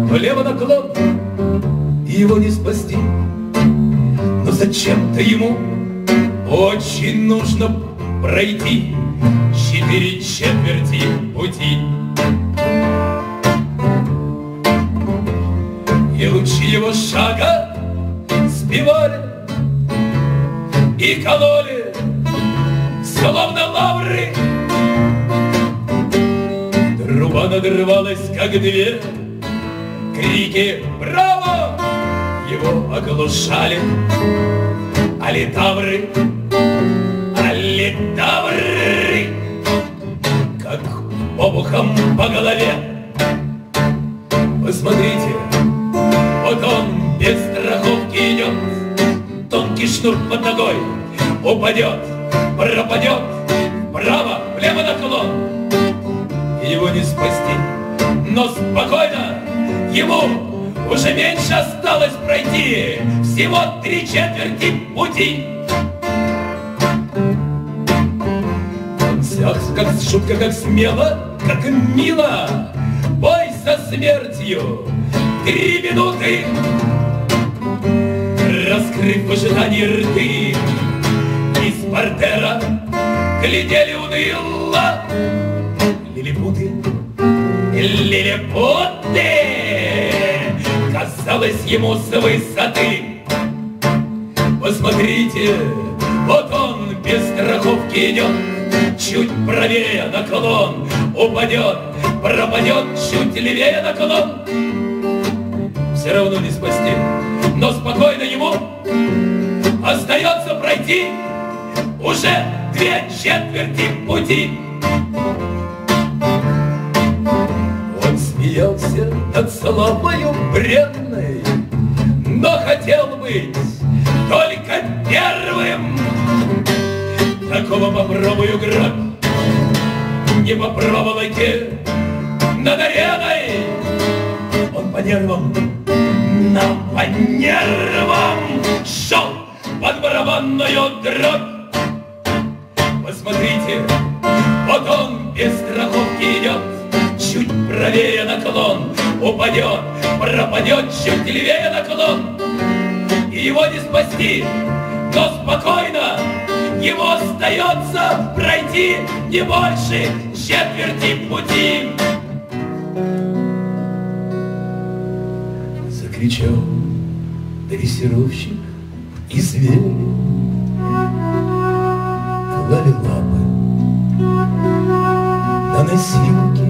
Влево наклон, его не спасти. зачем-то ему очень нужно пройти 4 четверти пути. И лучи его шага сбивали и кололи, словно лавры. Труба надрывалась, как две. Крики «Браво!» его оглушали. Алитавры, алитавры, как обухом по голове. Посмотрите, вот он без страховки идет, тонкий шнур под ногой, упадет, пропадет, вправо, влево наклон. Его не спасти, но спокойно, ему уже меньше осталось пройти, всего 3 четверти пути. Всё как шутка, как смело, как мило. Бой со смертью 3 минуты. Раскрыв в ожидании рты, из портера глядели уныло лилипуты, лилипуты. Казалось ему с высоты. Посмотрите, вот он без страховки идет, чуть правее наклон, упадет, пропадет, чуть левее наклон. Все равно не спасти, но спокойно ему остается пройти уже 2 четверти пути. Смеялся над слабою бренной, но хотел быть только первым. Такого попробую грабь, не попробовал идти над ареной. Он по нервам, нам по нервам шел под барабанную дробь. Посмотрите, вот он без страховки идет, чуть правее наклон, упадет, пропадет, чуть левее наклон. И его не спасти, но спокойно ему остается пройти не больше 1/4 пути. Закричал дрессировщик, и звери клали лапы на носилки.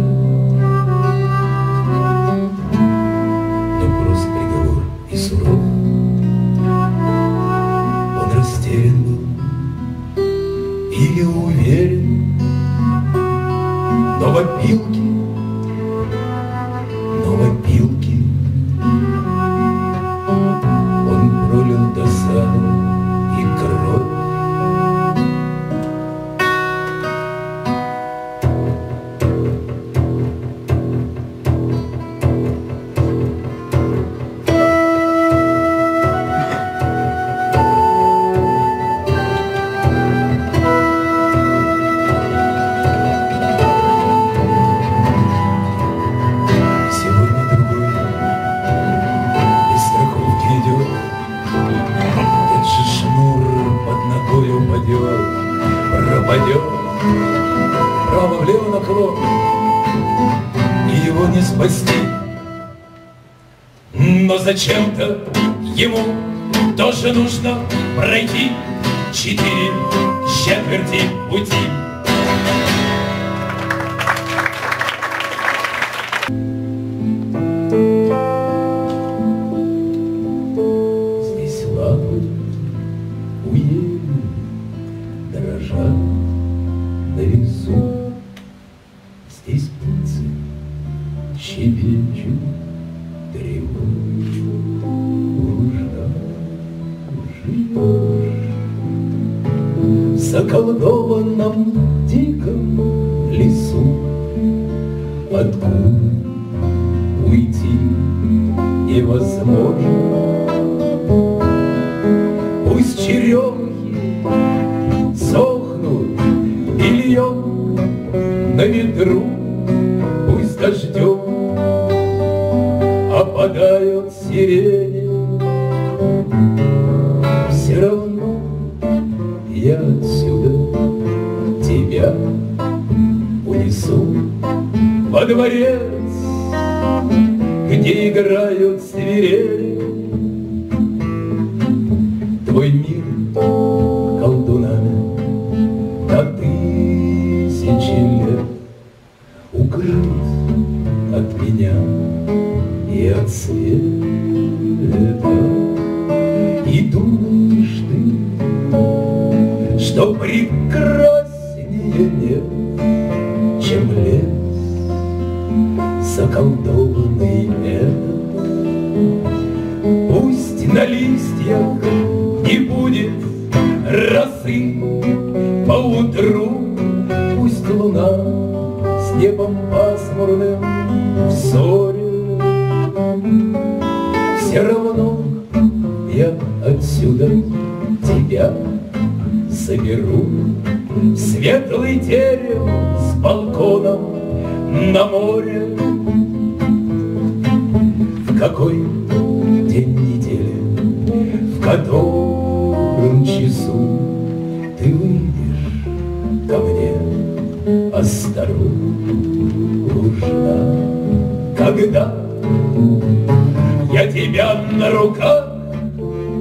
Суров, он растерян был или уверен, но в опилке он пролил досаду и зачем-то ему тоже нужно пройти 4 четверти пути. Здесь лапы у ели дрожат на весу, здесь птицы щебечут тревогу. В заколдованном диком лесу откуда уйти невозможно. Пусть черемухи сохнут бельем на ветру, пусть дождем опадают сирени. Все во дворец, где играют свирели. Твой мир колдунами на тысячи лет укрыт от меня и от света. И думаешь ты, что прекраснее нет, чем лес заколдованный летом. Пусть на листьях не будет росы поутру, пусть луна с небом пасмурным в ссоре, все равно я отсюда тебя соберу в светлый терем с балконом на море. В какой день недели, в котором часу ты выйдешь ко мне, осторожно, когда я тебя на руках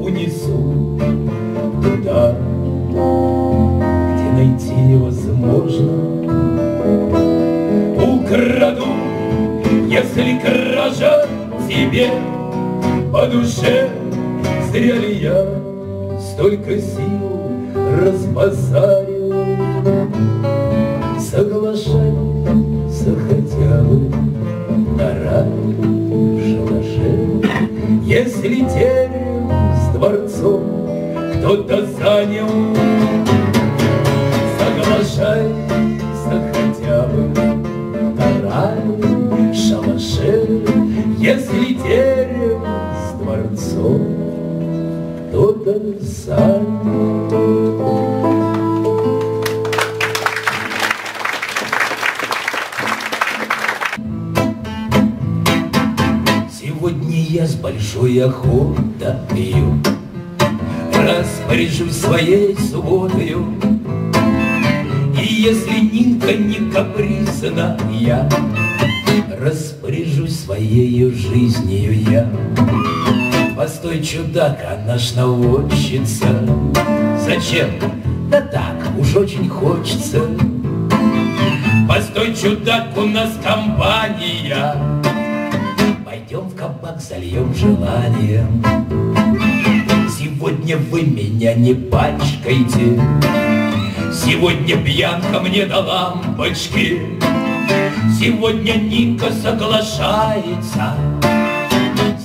унесу туда, где найти невозможно. Украду, если кража тебе по душе, зря ли я столько сил разбазарил? Соглашайся хотя бы на рай в шалаше, если терем с дворцом кто-то занял. Соглашайся хотя бы на рай в шалаше, если терем с дворцом кто-то занял. Сегодня я с большой охотою распоряжусь своей субботою, и если Нинка не капризна, я распоряжусь своею жизнью я. Постой, чудак, она ж наводчица. Зачем? Да так, уж очень хочется. Постой, чудак, у нас компания, пойдем в кабак, зальем желание. Сегодня вы меня не пачкайте, сегодня пьянка мне до лампочки. Сегодня Ника соглашается,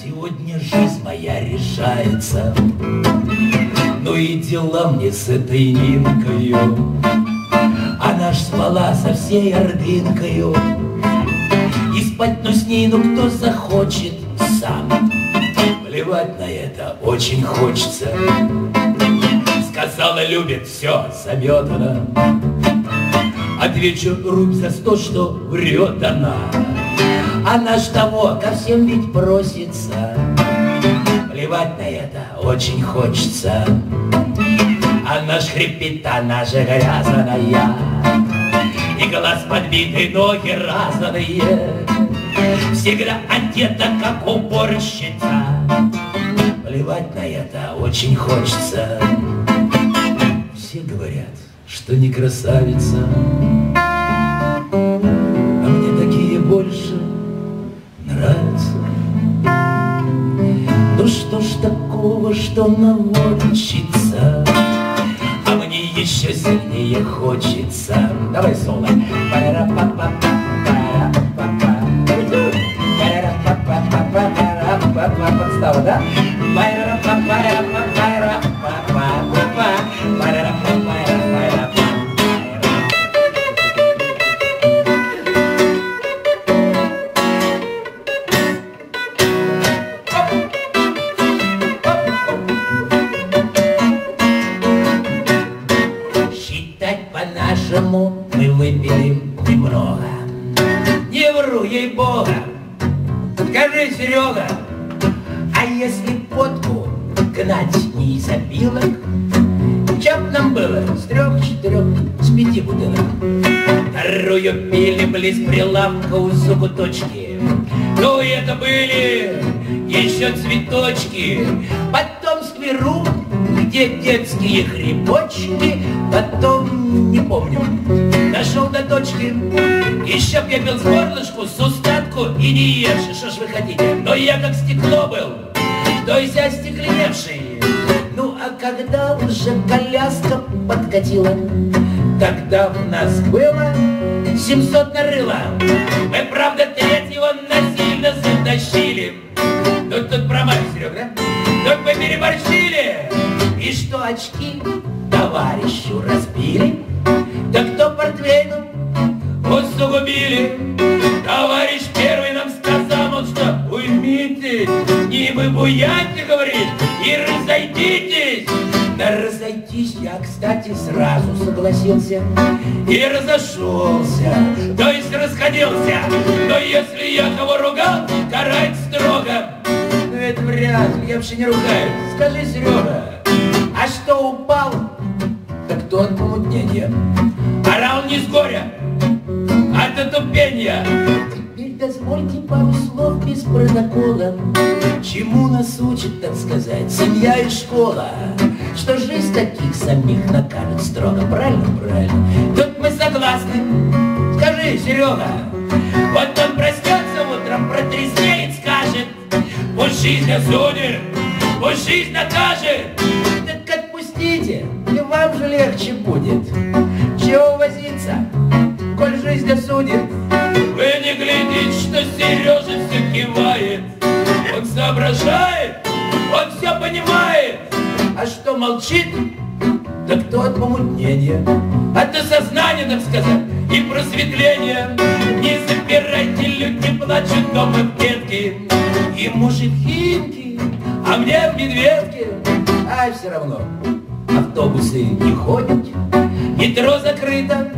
сегодня жизнь моя решается. Ну и дела мне с этой Нинкою, она ж спала со всей ордынкою. И спать, ну с ней, ну кто захочет сам, плевать на это очень хочется. Сказала, любит, все зовет она, отвечу, рубь за 100, что врет она. Она ж того ко всем ведь просится, плевать на это очень хочется. Она ж хрипит, она же грязная, и глаз подбитый, ноги разные, всегда одета, как уборщица, плевать на это очень хочется. Все говорят, что не красавица, а мне такие больше нравятся. Ну что ж такого, что наводчица, а мне еще сильнее хочется. Давай соло. Подстава, да? Считать по-нашему мы выпили немного. Не вру, ей-бога. Скажи, Серега, а если водку гнать не из опилок, чап нам было с 3, 4, с 5 бутылок. Вторую пили близ прилавка у закуточки. Ну и это были еще цветочки. Потом скверу, где детские хребочки. Потом, не помню, дошел до точки. Еще б я пил с горлышку, с устатку и не ешь, что ж вы хотите. Но я как стекло был, то есть остекленевший. Ну а когда уже коляска подкатила, тогда у нас было 700 нарыло. Мы, правда, 3-го насильно затащили. Ну тут промах, Серег, да? Тут мы переборщили. И что очки товарищу разбили, да кто портвейну усугубили. Товарищ первый нам сказал, он что, уймитесь, не вы буяньте, говорит, и разойдитесь. Да разойтись я, кстати, сразу согласился и разошелся, то есть расходился. Но если я кого ругал, карать строго. Но это вряд ли, я вообще не ругаю. Скажи, Серега, а что упал, так то от помутнения. Орал не с горя, а от отупения. Теперь дозвольте пару слов без протокола. Чему нас учат, так сказать, семья и школа? Что жизнь таких самих накажет строго, правильно? Правильно. Тут мы согласны. Скажи, Серега, вот он проснется утром, протрезвеет, скажет: пусть жизнь осудит, пусть жизнь накажет. Так отпустите, и вам же легче будет. Чего возиться, коль жизнь осудит? Вы не глядите, что Сережа все кивает. Он соображает, он все понимает. А что молчит, так то от помутнения, от осознания, так сказать, и просветления. Не запирайте, люди плачут дома в клетке. И мужик хинки, а мне в медведке. Ай, все равно, автобусы не ходят, метро закрыто,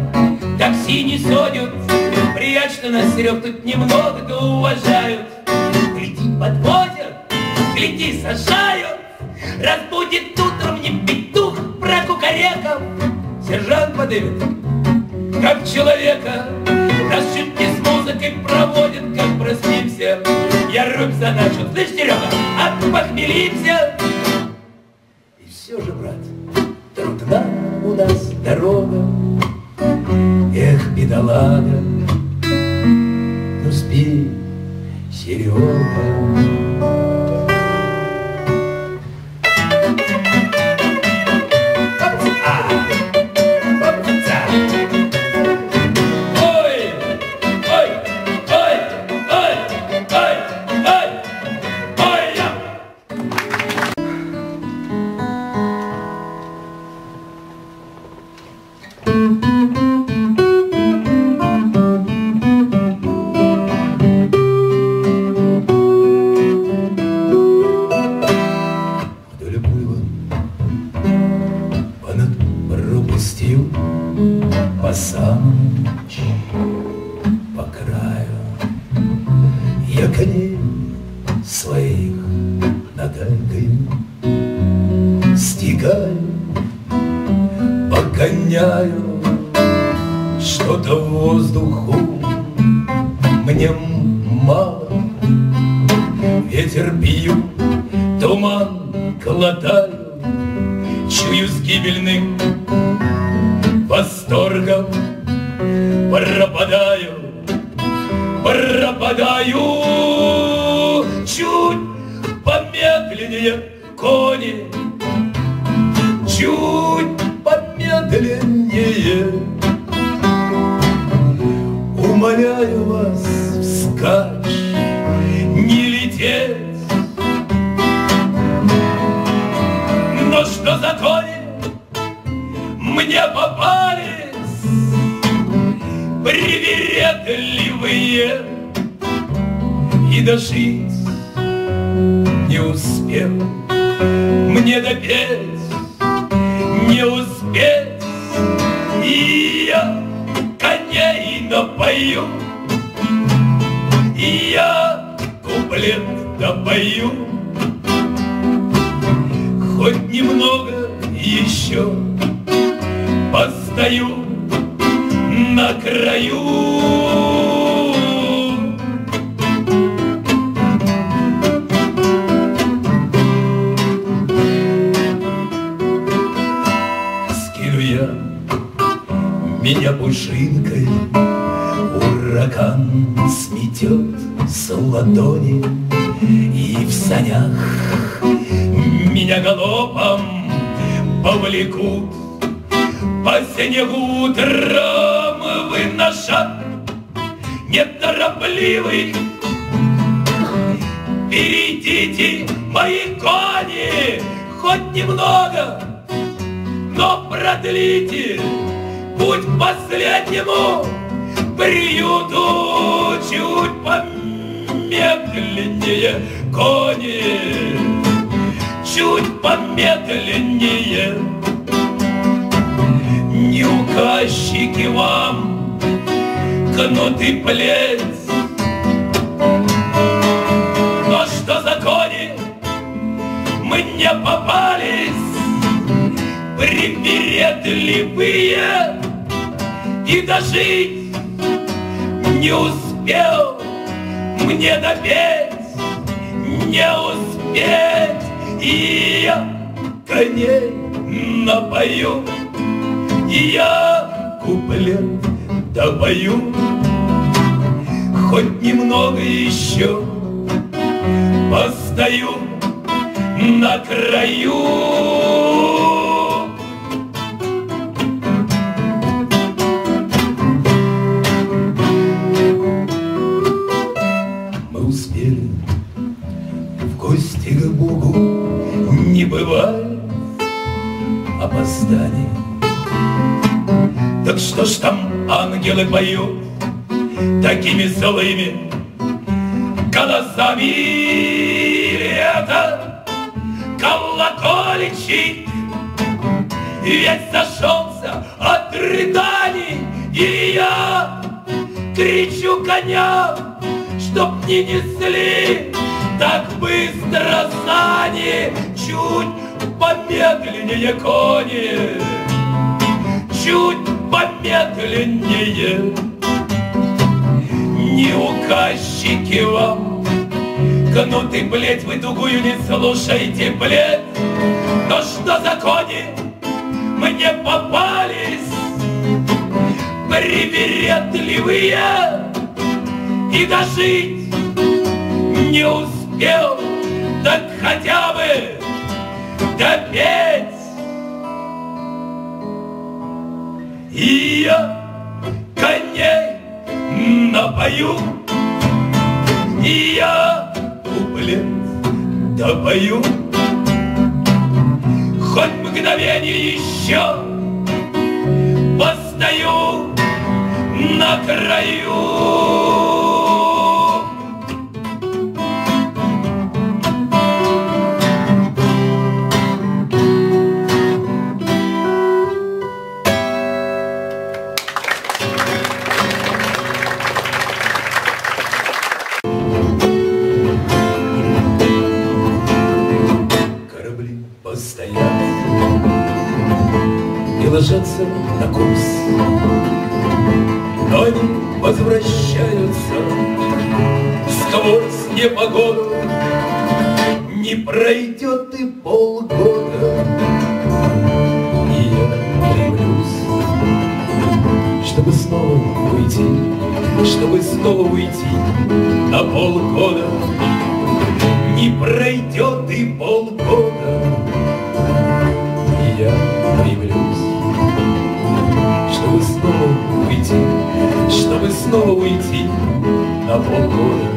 такси не содят. Приятно, что нас, Серег, тут немного да уважают. Гляди, подводят, гляди, сажают. Разбудит утром не петух, про кукареков. Сержант подымет, как человека. Нас чуть не с музыкой проводят, как проснемся. Я рубь заначу, слышь, Серега, отпохмелимся. И все же, брат, трудна у нас дорога. Эх, бедолага, ну спи, Серега. еще постою на краю. Скину я меня пушинкой, ураган сметет с ладони, и в санях меня галопом повлекут по снегу утром, выноша неторопливый. Перейдите мои кони хоть немного, но продлите путь последнему приюту. Чуть помедленнее, кони, чуть помедленнее. Не указчики вам кнут и плеть, но что за кони мы не попались, привередливые, и дожить не успел мне допеть, не успеть. И я коней напою, и я куплет допою, хоть немного еще постою на краю. Не бывает опозданий. Так что ж там ангелы поют такими злыми голосами? Это колокольчик весь зашелся от рыданий, и я кричу коням, чтоб не несли так быстро сани. Чуть помедленнее, кони, чуть помедленнее. Не указчики вам кнут и плеть, вы тугую не слушайте, блядь. Но что за кони мне попались, привередливые, и дожить не успел, так хотя бы допеть. И я коней напою, и я куплет допою, хоть мгновение еще постою на краю. Ложатся на курс, но они возвращаются сквозь непогоду. Не пройдет и полгода, и я появлюсь, чтобы снова уйти, на полгода. Не пройдет и полгода, и я появлюсь, чтобы снова уйти, на полгода.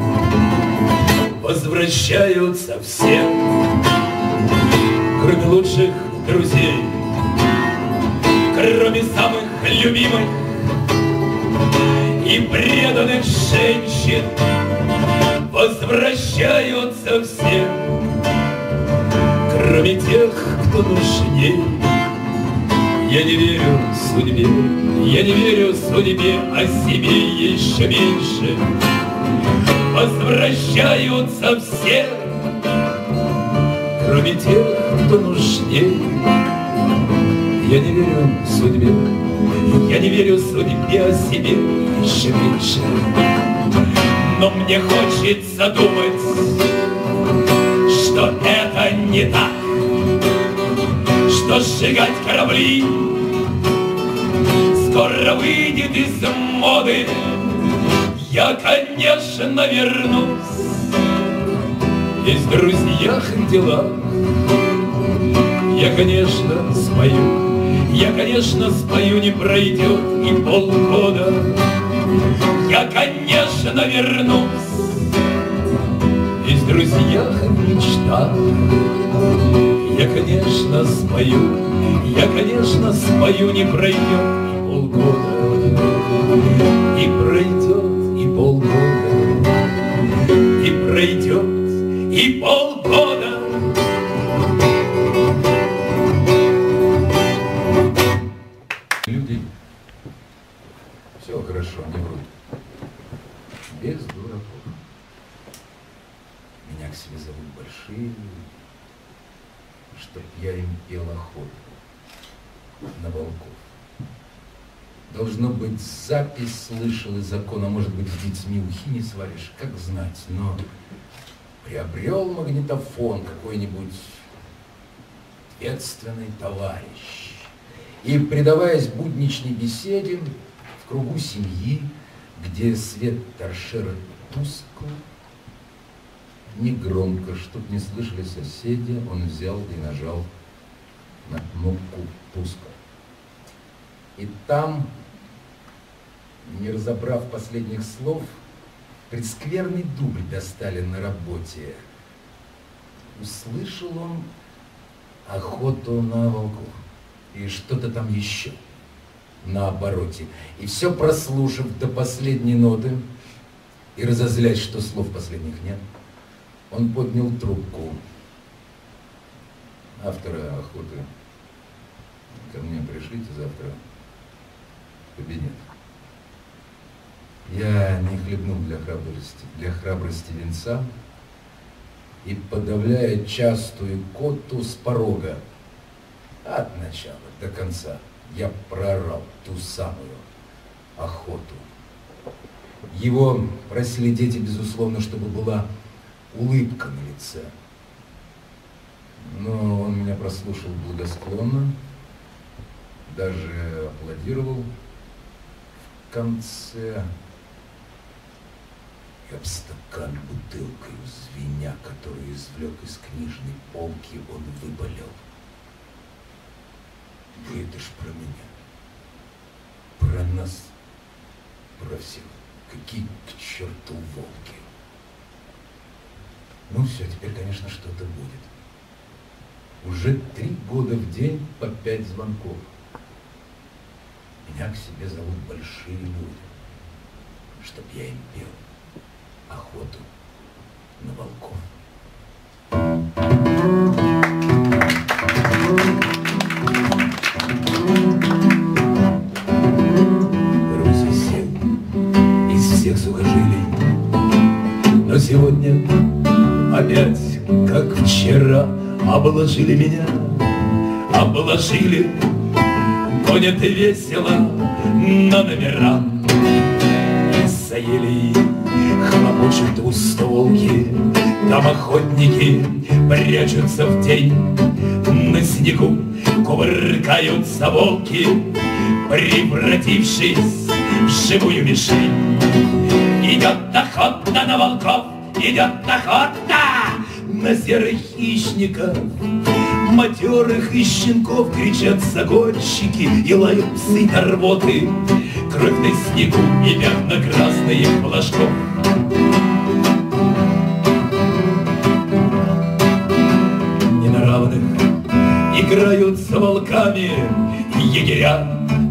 Возвращаются все, кроме лучших друзей, кроме самых любимых и преданных женщин. Возвращаются все, кроме тех, кто нужней. Я не верю судьбе, а себе еще меньше. Возвращаются все, кроме тех, кто нужнее. Я не верю судьбе, я не верю судьбе о себе, живи. Но мне хочется думать, что это не так, что сжигать корабли скоро выйдет из моды. Я, конечно, вернусь, и в друзьях и делах я, конечно, спою, я, конечно, спою, не пройдет и полгода. Я, конечно, вернусь, и в друзьях и мечтах я, конечно, спою, я, конечно, спою, не пройдет и полгода. И пройдет и полгода, и пройдет и полгода. Люди, все хорошо, не врут. Без дураков. Меня к себе зовут большие, чтоб я им пел охоту на волков. Должно быть, запись слышал из закона, может быть, с детьми ухи не сваришь, как знать, но приобрел магнитофон какой-нибудь ответственный товарищ. И, предаваясь будничной беседе в кругу семьи, где свет торшера тускл, негромко, чтоб не слышали соседи, он взял и нажал на кнопку пуска. И там, не разобрав последних слов, предскверный дубль достали на работе. Услышал он охоту на волков и что-то там еще на обороте. И все прослушав до последней ноты и разозлясь, что слов последних нет, он поднял трубку. Автора охоты ко мне пришлите завтра в кабинет. Я не хлебнул для храбрости венца и, подавляя частую коту, с порога от начала до конца я прорал ту самую охоту. Его просили дети, безусловно, чтобы была улыбка на лице. Но он меня прослушал благосклонно, даже аплодировал в конце. И об стакан бутылкой звеня, который извлек из книжной полки, он выболел. Вы это ж про меня, про нас, про всех. Какие к черту волки. Ну все, теперь, конечно, что-то будет. Уже 3 года в день по 5 звонков. Меня к себе зовут большие люди, чтоб я им пел охоту на волков. Русь сел из всех сухожилий, но сегодня опять, как вчера, обложили меня, обложили. Гонят весело на номера, заели, хлопочут у столки, там охотники прячутся в тень, на снегу кувыркаются волки, превратившись в живую мишень. Идет охота на волков, идет охота на серых хищников, матерых и щенков, кричат загонщики и лают псы до рвоты, кровь на снегу и пятна красные флажков. Не на равных играют с волками егеря,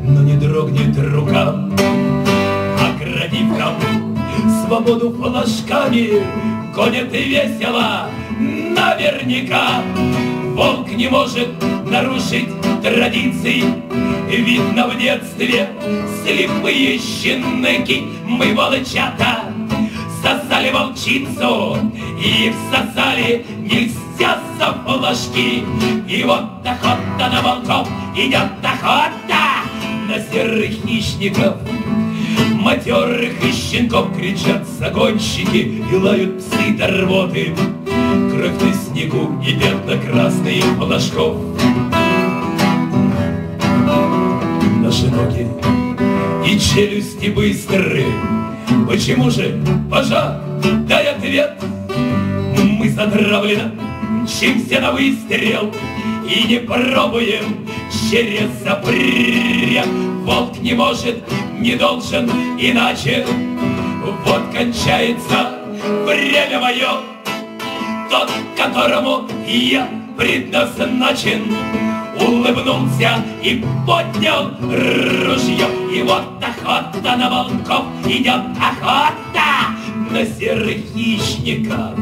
но не дрогнет рука, оградив нам свободу флажками, гонят и весело наверняка. Волк не может нарушить традиций, видно в детстве слепые щенки. Мы волчата всосали волчицу, и всосали нельзя за полошки. И вот охота на волков, идет охота на серых хищников, матерых и щенков. Кричат загонщики и лают псы до рвоты, кровь на снегу и пятно-красные полошков. Наши ноги и челюсти быстры, почему же, пожар, дай ответ? Мы затравлено мчимся на выстрел и не пробуем через запрет. Волк не может, не должен, иначе вот кончается время мое, тот, которому я предназначен. Улыбнулся и поднял ружье. И вот охота на волков, идет охота на серых хищников,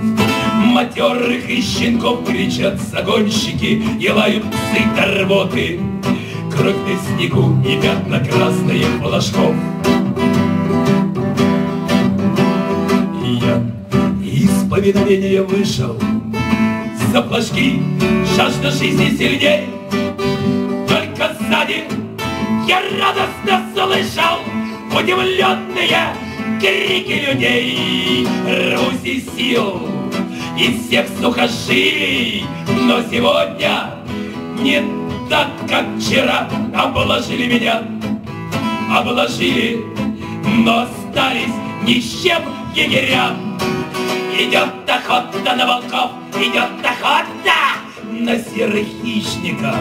матерых и щенков. Кричат загонщики и лают псы до рвоты, кровь на снегу и пятно-красные полошков. Я из повиновения вышел, за плашки жажда жизни сильней. Только сзади я радостно слышал удивленные крики людей. Рвусь из сил, из всех сухожилий, но сегодня не так, как вчера. Обложили меня, обложили, но остались ни с чем егеря. Идет охота на волков, идет охота на серых хищников,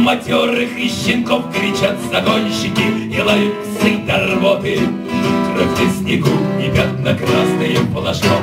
матерых и щенков. Кричат загонщики и лают псы до рвоты, кровь на снегу и пятно-красные полошков.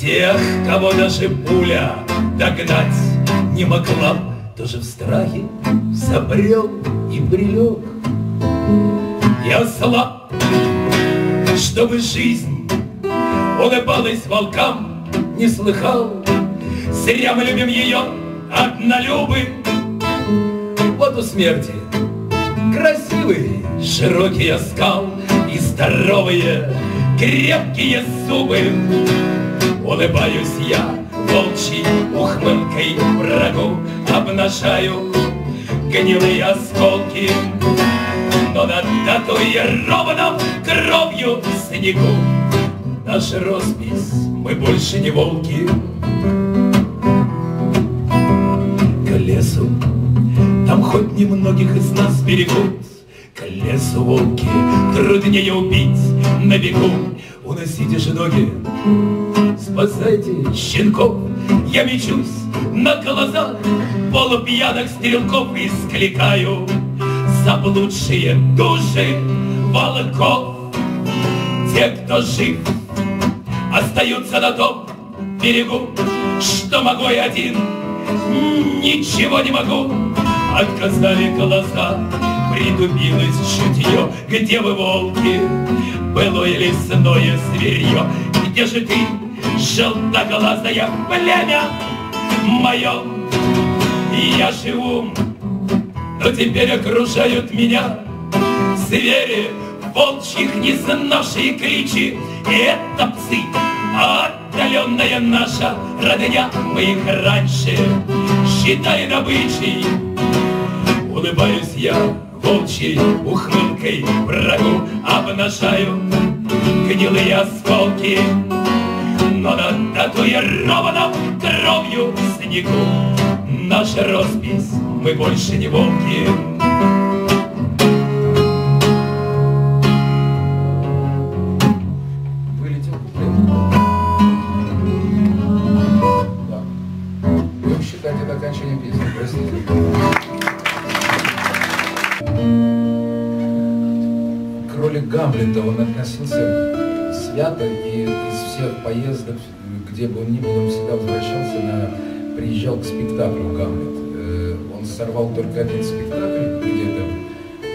Тех, кого даже пуля догнать не могла, тоже в страхе забрел и прилег. Я слаб, чтобы жизнь улыбалась волкам, не слыхал. Зря мы любим ее, однолюбы. Вот у смерти красивый широкий оскал и здоровые крепкие зубы. Улыбаюсь я волчьей ухмылкой врагу, обнажаю гнилые осколки, но нататуирована кровью в снегу наша роспись, мы больше не волки. К лесу, там хоть немногих из нас берегут, к лесу волки труднее убить на бегу. Уносите же ноги, спасайте щенков. Я мечусь на глазах полупьяных стрелков и скликаю заблудшие души волков. Те, кто жив, остаются на том берегу, что могу я один, ничего не могу. Отказали глаза, притупилось чутье. Где вы, волки, былое лесное зверье? Где же ты, желтоглазое племя мое? Я живу, но теперь окружают меня звери, волчьих не знавшие кличи. И это псы, отдаленная наша родня. Мы их раньше считали добычей. Улыбаюсь я волчьей ухмылкой врагу, обнажаю гнилые осколки, но над татуированным кровью в снегу наша роспись, мы больше не волки. Вылетел куплет. Да. Будем считать это окончание песни, простите. К роли Гамлета он относился свято, и из всех поездок, где бы он ни был, он всегда возвращался приезжал к спектаклю «Гамлет». Он сорвал только один спектакль где-то.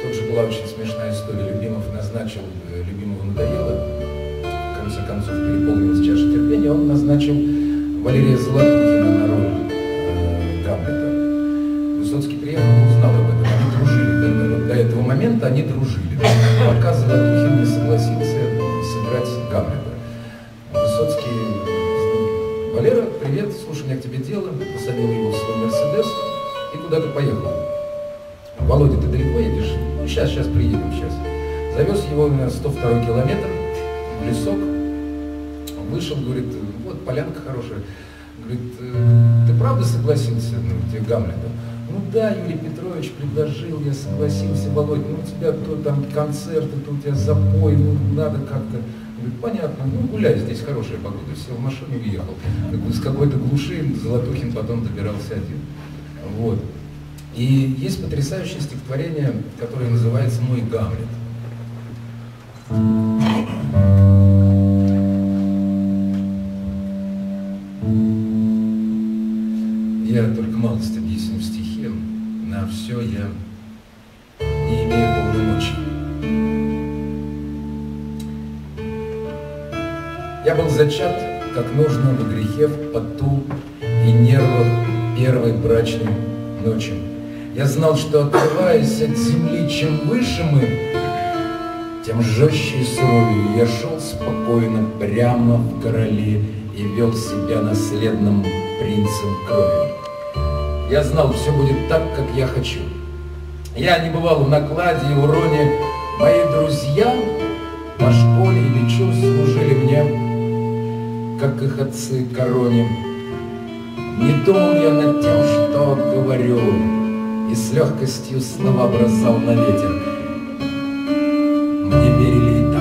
Тут же была очень смешная история. Любимов назначил, Любимову надоело, в конце концов переполнилась чаша терпения, он назначил Валерия Золотухина на роль Гамлета. Высоцкий приехал и узнал об этом. Они дружили. До этого момента они дружили. Пока Золотухин не согласился сыграть Гамлета. Высоцкий... Валера, привет, слушай, у меня к тебе дело. Посадил его в свой Мерседес и куда-то поехал. Володя, ты далеко едешь? Ну, сейчас приедем, сейчас. Завез его на 102-й километр в лесок. Вышел, говорит, вот полянка хорошая. Говорит, ты правда согласился к Гамлету? Ну да, Юрий Петрович предложил, я согласился, Володя, ну у тебя то там концерты, то у тебя запой, ну надо как-то. Говорит, понятно, ну гуляй, здесь хорошая погода, сел в машину и уехал. Как бы с какой-то глуши Золотухин потом добирался один. Вот. И есть потрясающее стихотворение, которое называется «Мой Гамлет». Я только малость объясню в стихе, на все я не имею полномочий. Я был зачат, как нужно, на грехе, в поту и нервах первой брачной ночи. Я знал, что отрываясь от земли, чем выше мы, тем жестче и суровее. Я шел спокойно прямо в короле и вел себя наследным принцем крови. Я знал, все будет так, как я хочу. Я не бывал в накладе и уроне. Мои друзья по школе и лечу служили мне, как их отцы короне. Не думал я над тем, что говорю, и с легкостью слова бросал на ветер. Мне верили и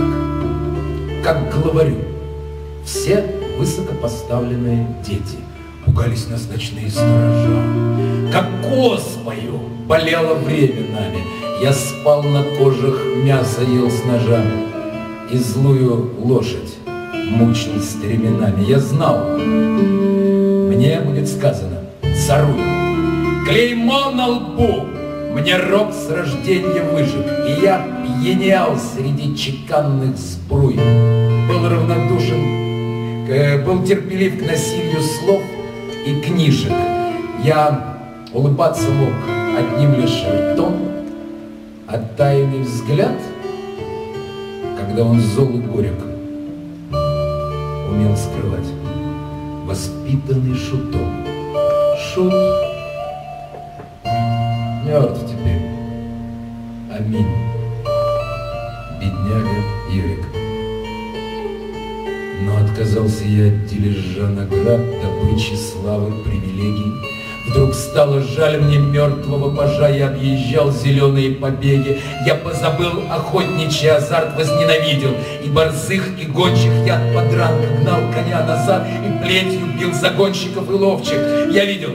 так, как главарю. Все высокопоставленные дети пугались нас ночные сторожа. Как оспою болело время нами, я спал на кожах, мясо ел с ножа, и злую лошадь мучил стременами. Я знал, мне будет сказано: царуй. Клеймо на лбу мне рок с рождения выжег, и я пьянял среди чеканных сбруй. Был равнодушен, был терпелив к насилию слов и книжек. Я улыбаться мог одним лишь ртом, а тайный взгляд, когда он зол и горек, умел скрывать. Воспитанный шутом, шут мертв теперь. Аминь. Бедняга Юрик. Но отказался я от дележа наград, добычи, славы, привилегий. Вдруг стало жаль мне мертвого пажа, я объезжал зеленые побеги. Я позабыл охотничий азарт, возненавидел и борзых, и гончих. Я от подранка гнал коня назад и плетью бил загонщиков и ловчих. Я видел,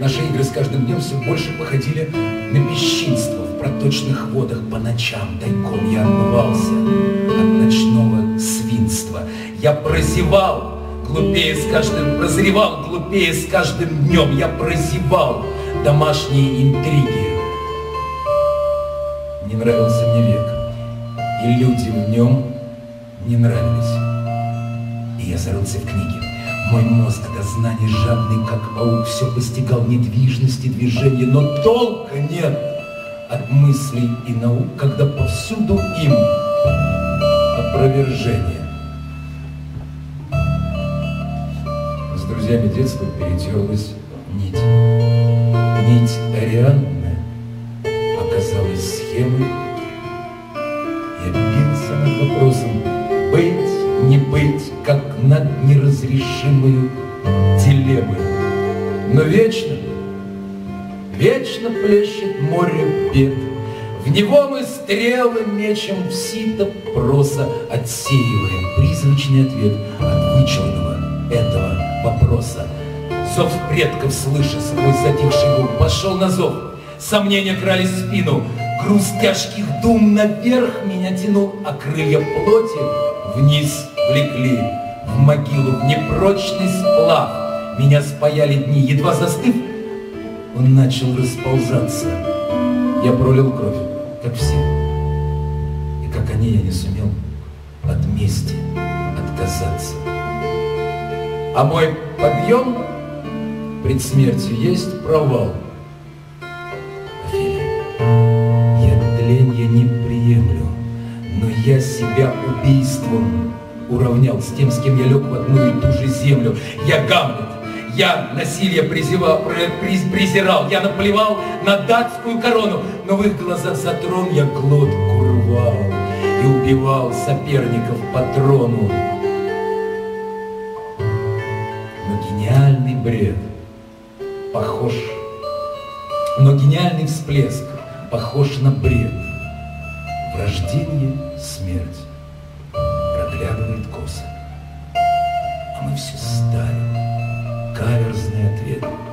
наши игры с каждым днем все больше походили на бесчинство. В проточных водах по ночам тайком я отмывался от ночного свинства. Я прозевал, глупее с каждым, прозревал, глупее с каждым днем. Я прозевал домашние интриги. Не нравился мне век, и люди в нем не нравились. И я зарылся в книги. Мой мозг до знаний жадный, как паук, все постигал недвижности, движения, но толка нет от мыслей и наук, когда повсюду им опровержение. С друзьями детства перетерлась нить. Нить Арианны оказалась схемой. Я бился над вопросом, быть, как над неразрешимою дилеммой. Но вечно, вечно плещет море бед, в него мы стрелы мечем, в сито проса отсеиваем призрачный ответ от вычурного этого вопроса. Зов предков, слыша сквозь затихший гул, пошел на зов. Сомнения крали спину, груз тяжких дум наверх меня тянул, а крылья плоти вниз влекли в могилу, в непрочный сплав. Меня спаяли дни, едва застыв, он начал расползаться. Я пролил кровь, как все, и как они, я не сумел от мести отказаться. А мой подъем пред смертью есть провал. Я не приемлю, но я себя убийством уравнял с тем, с кем я лег в одну и ту же землю. Я Гамлет, я насилие презирал, я наплевал на датскую корону, но в их глазах за трон я глотку рвал и убивал соперников по трону. Но гениальный бред похож, но гениальный всплеск похож на бред. В рождении смерть проглядывает косо, а мы все ставим каверзный ответ.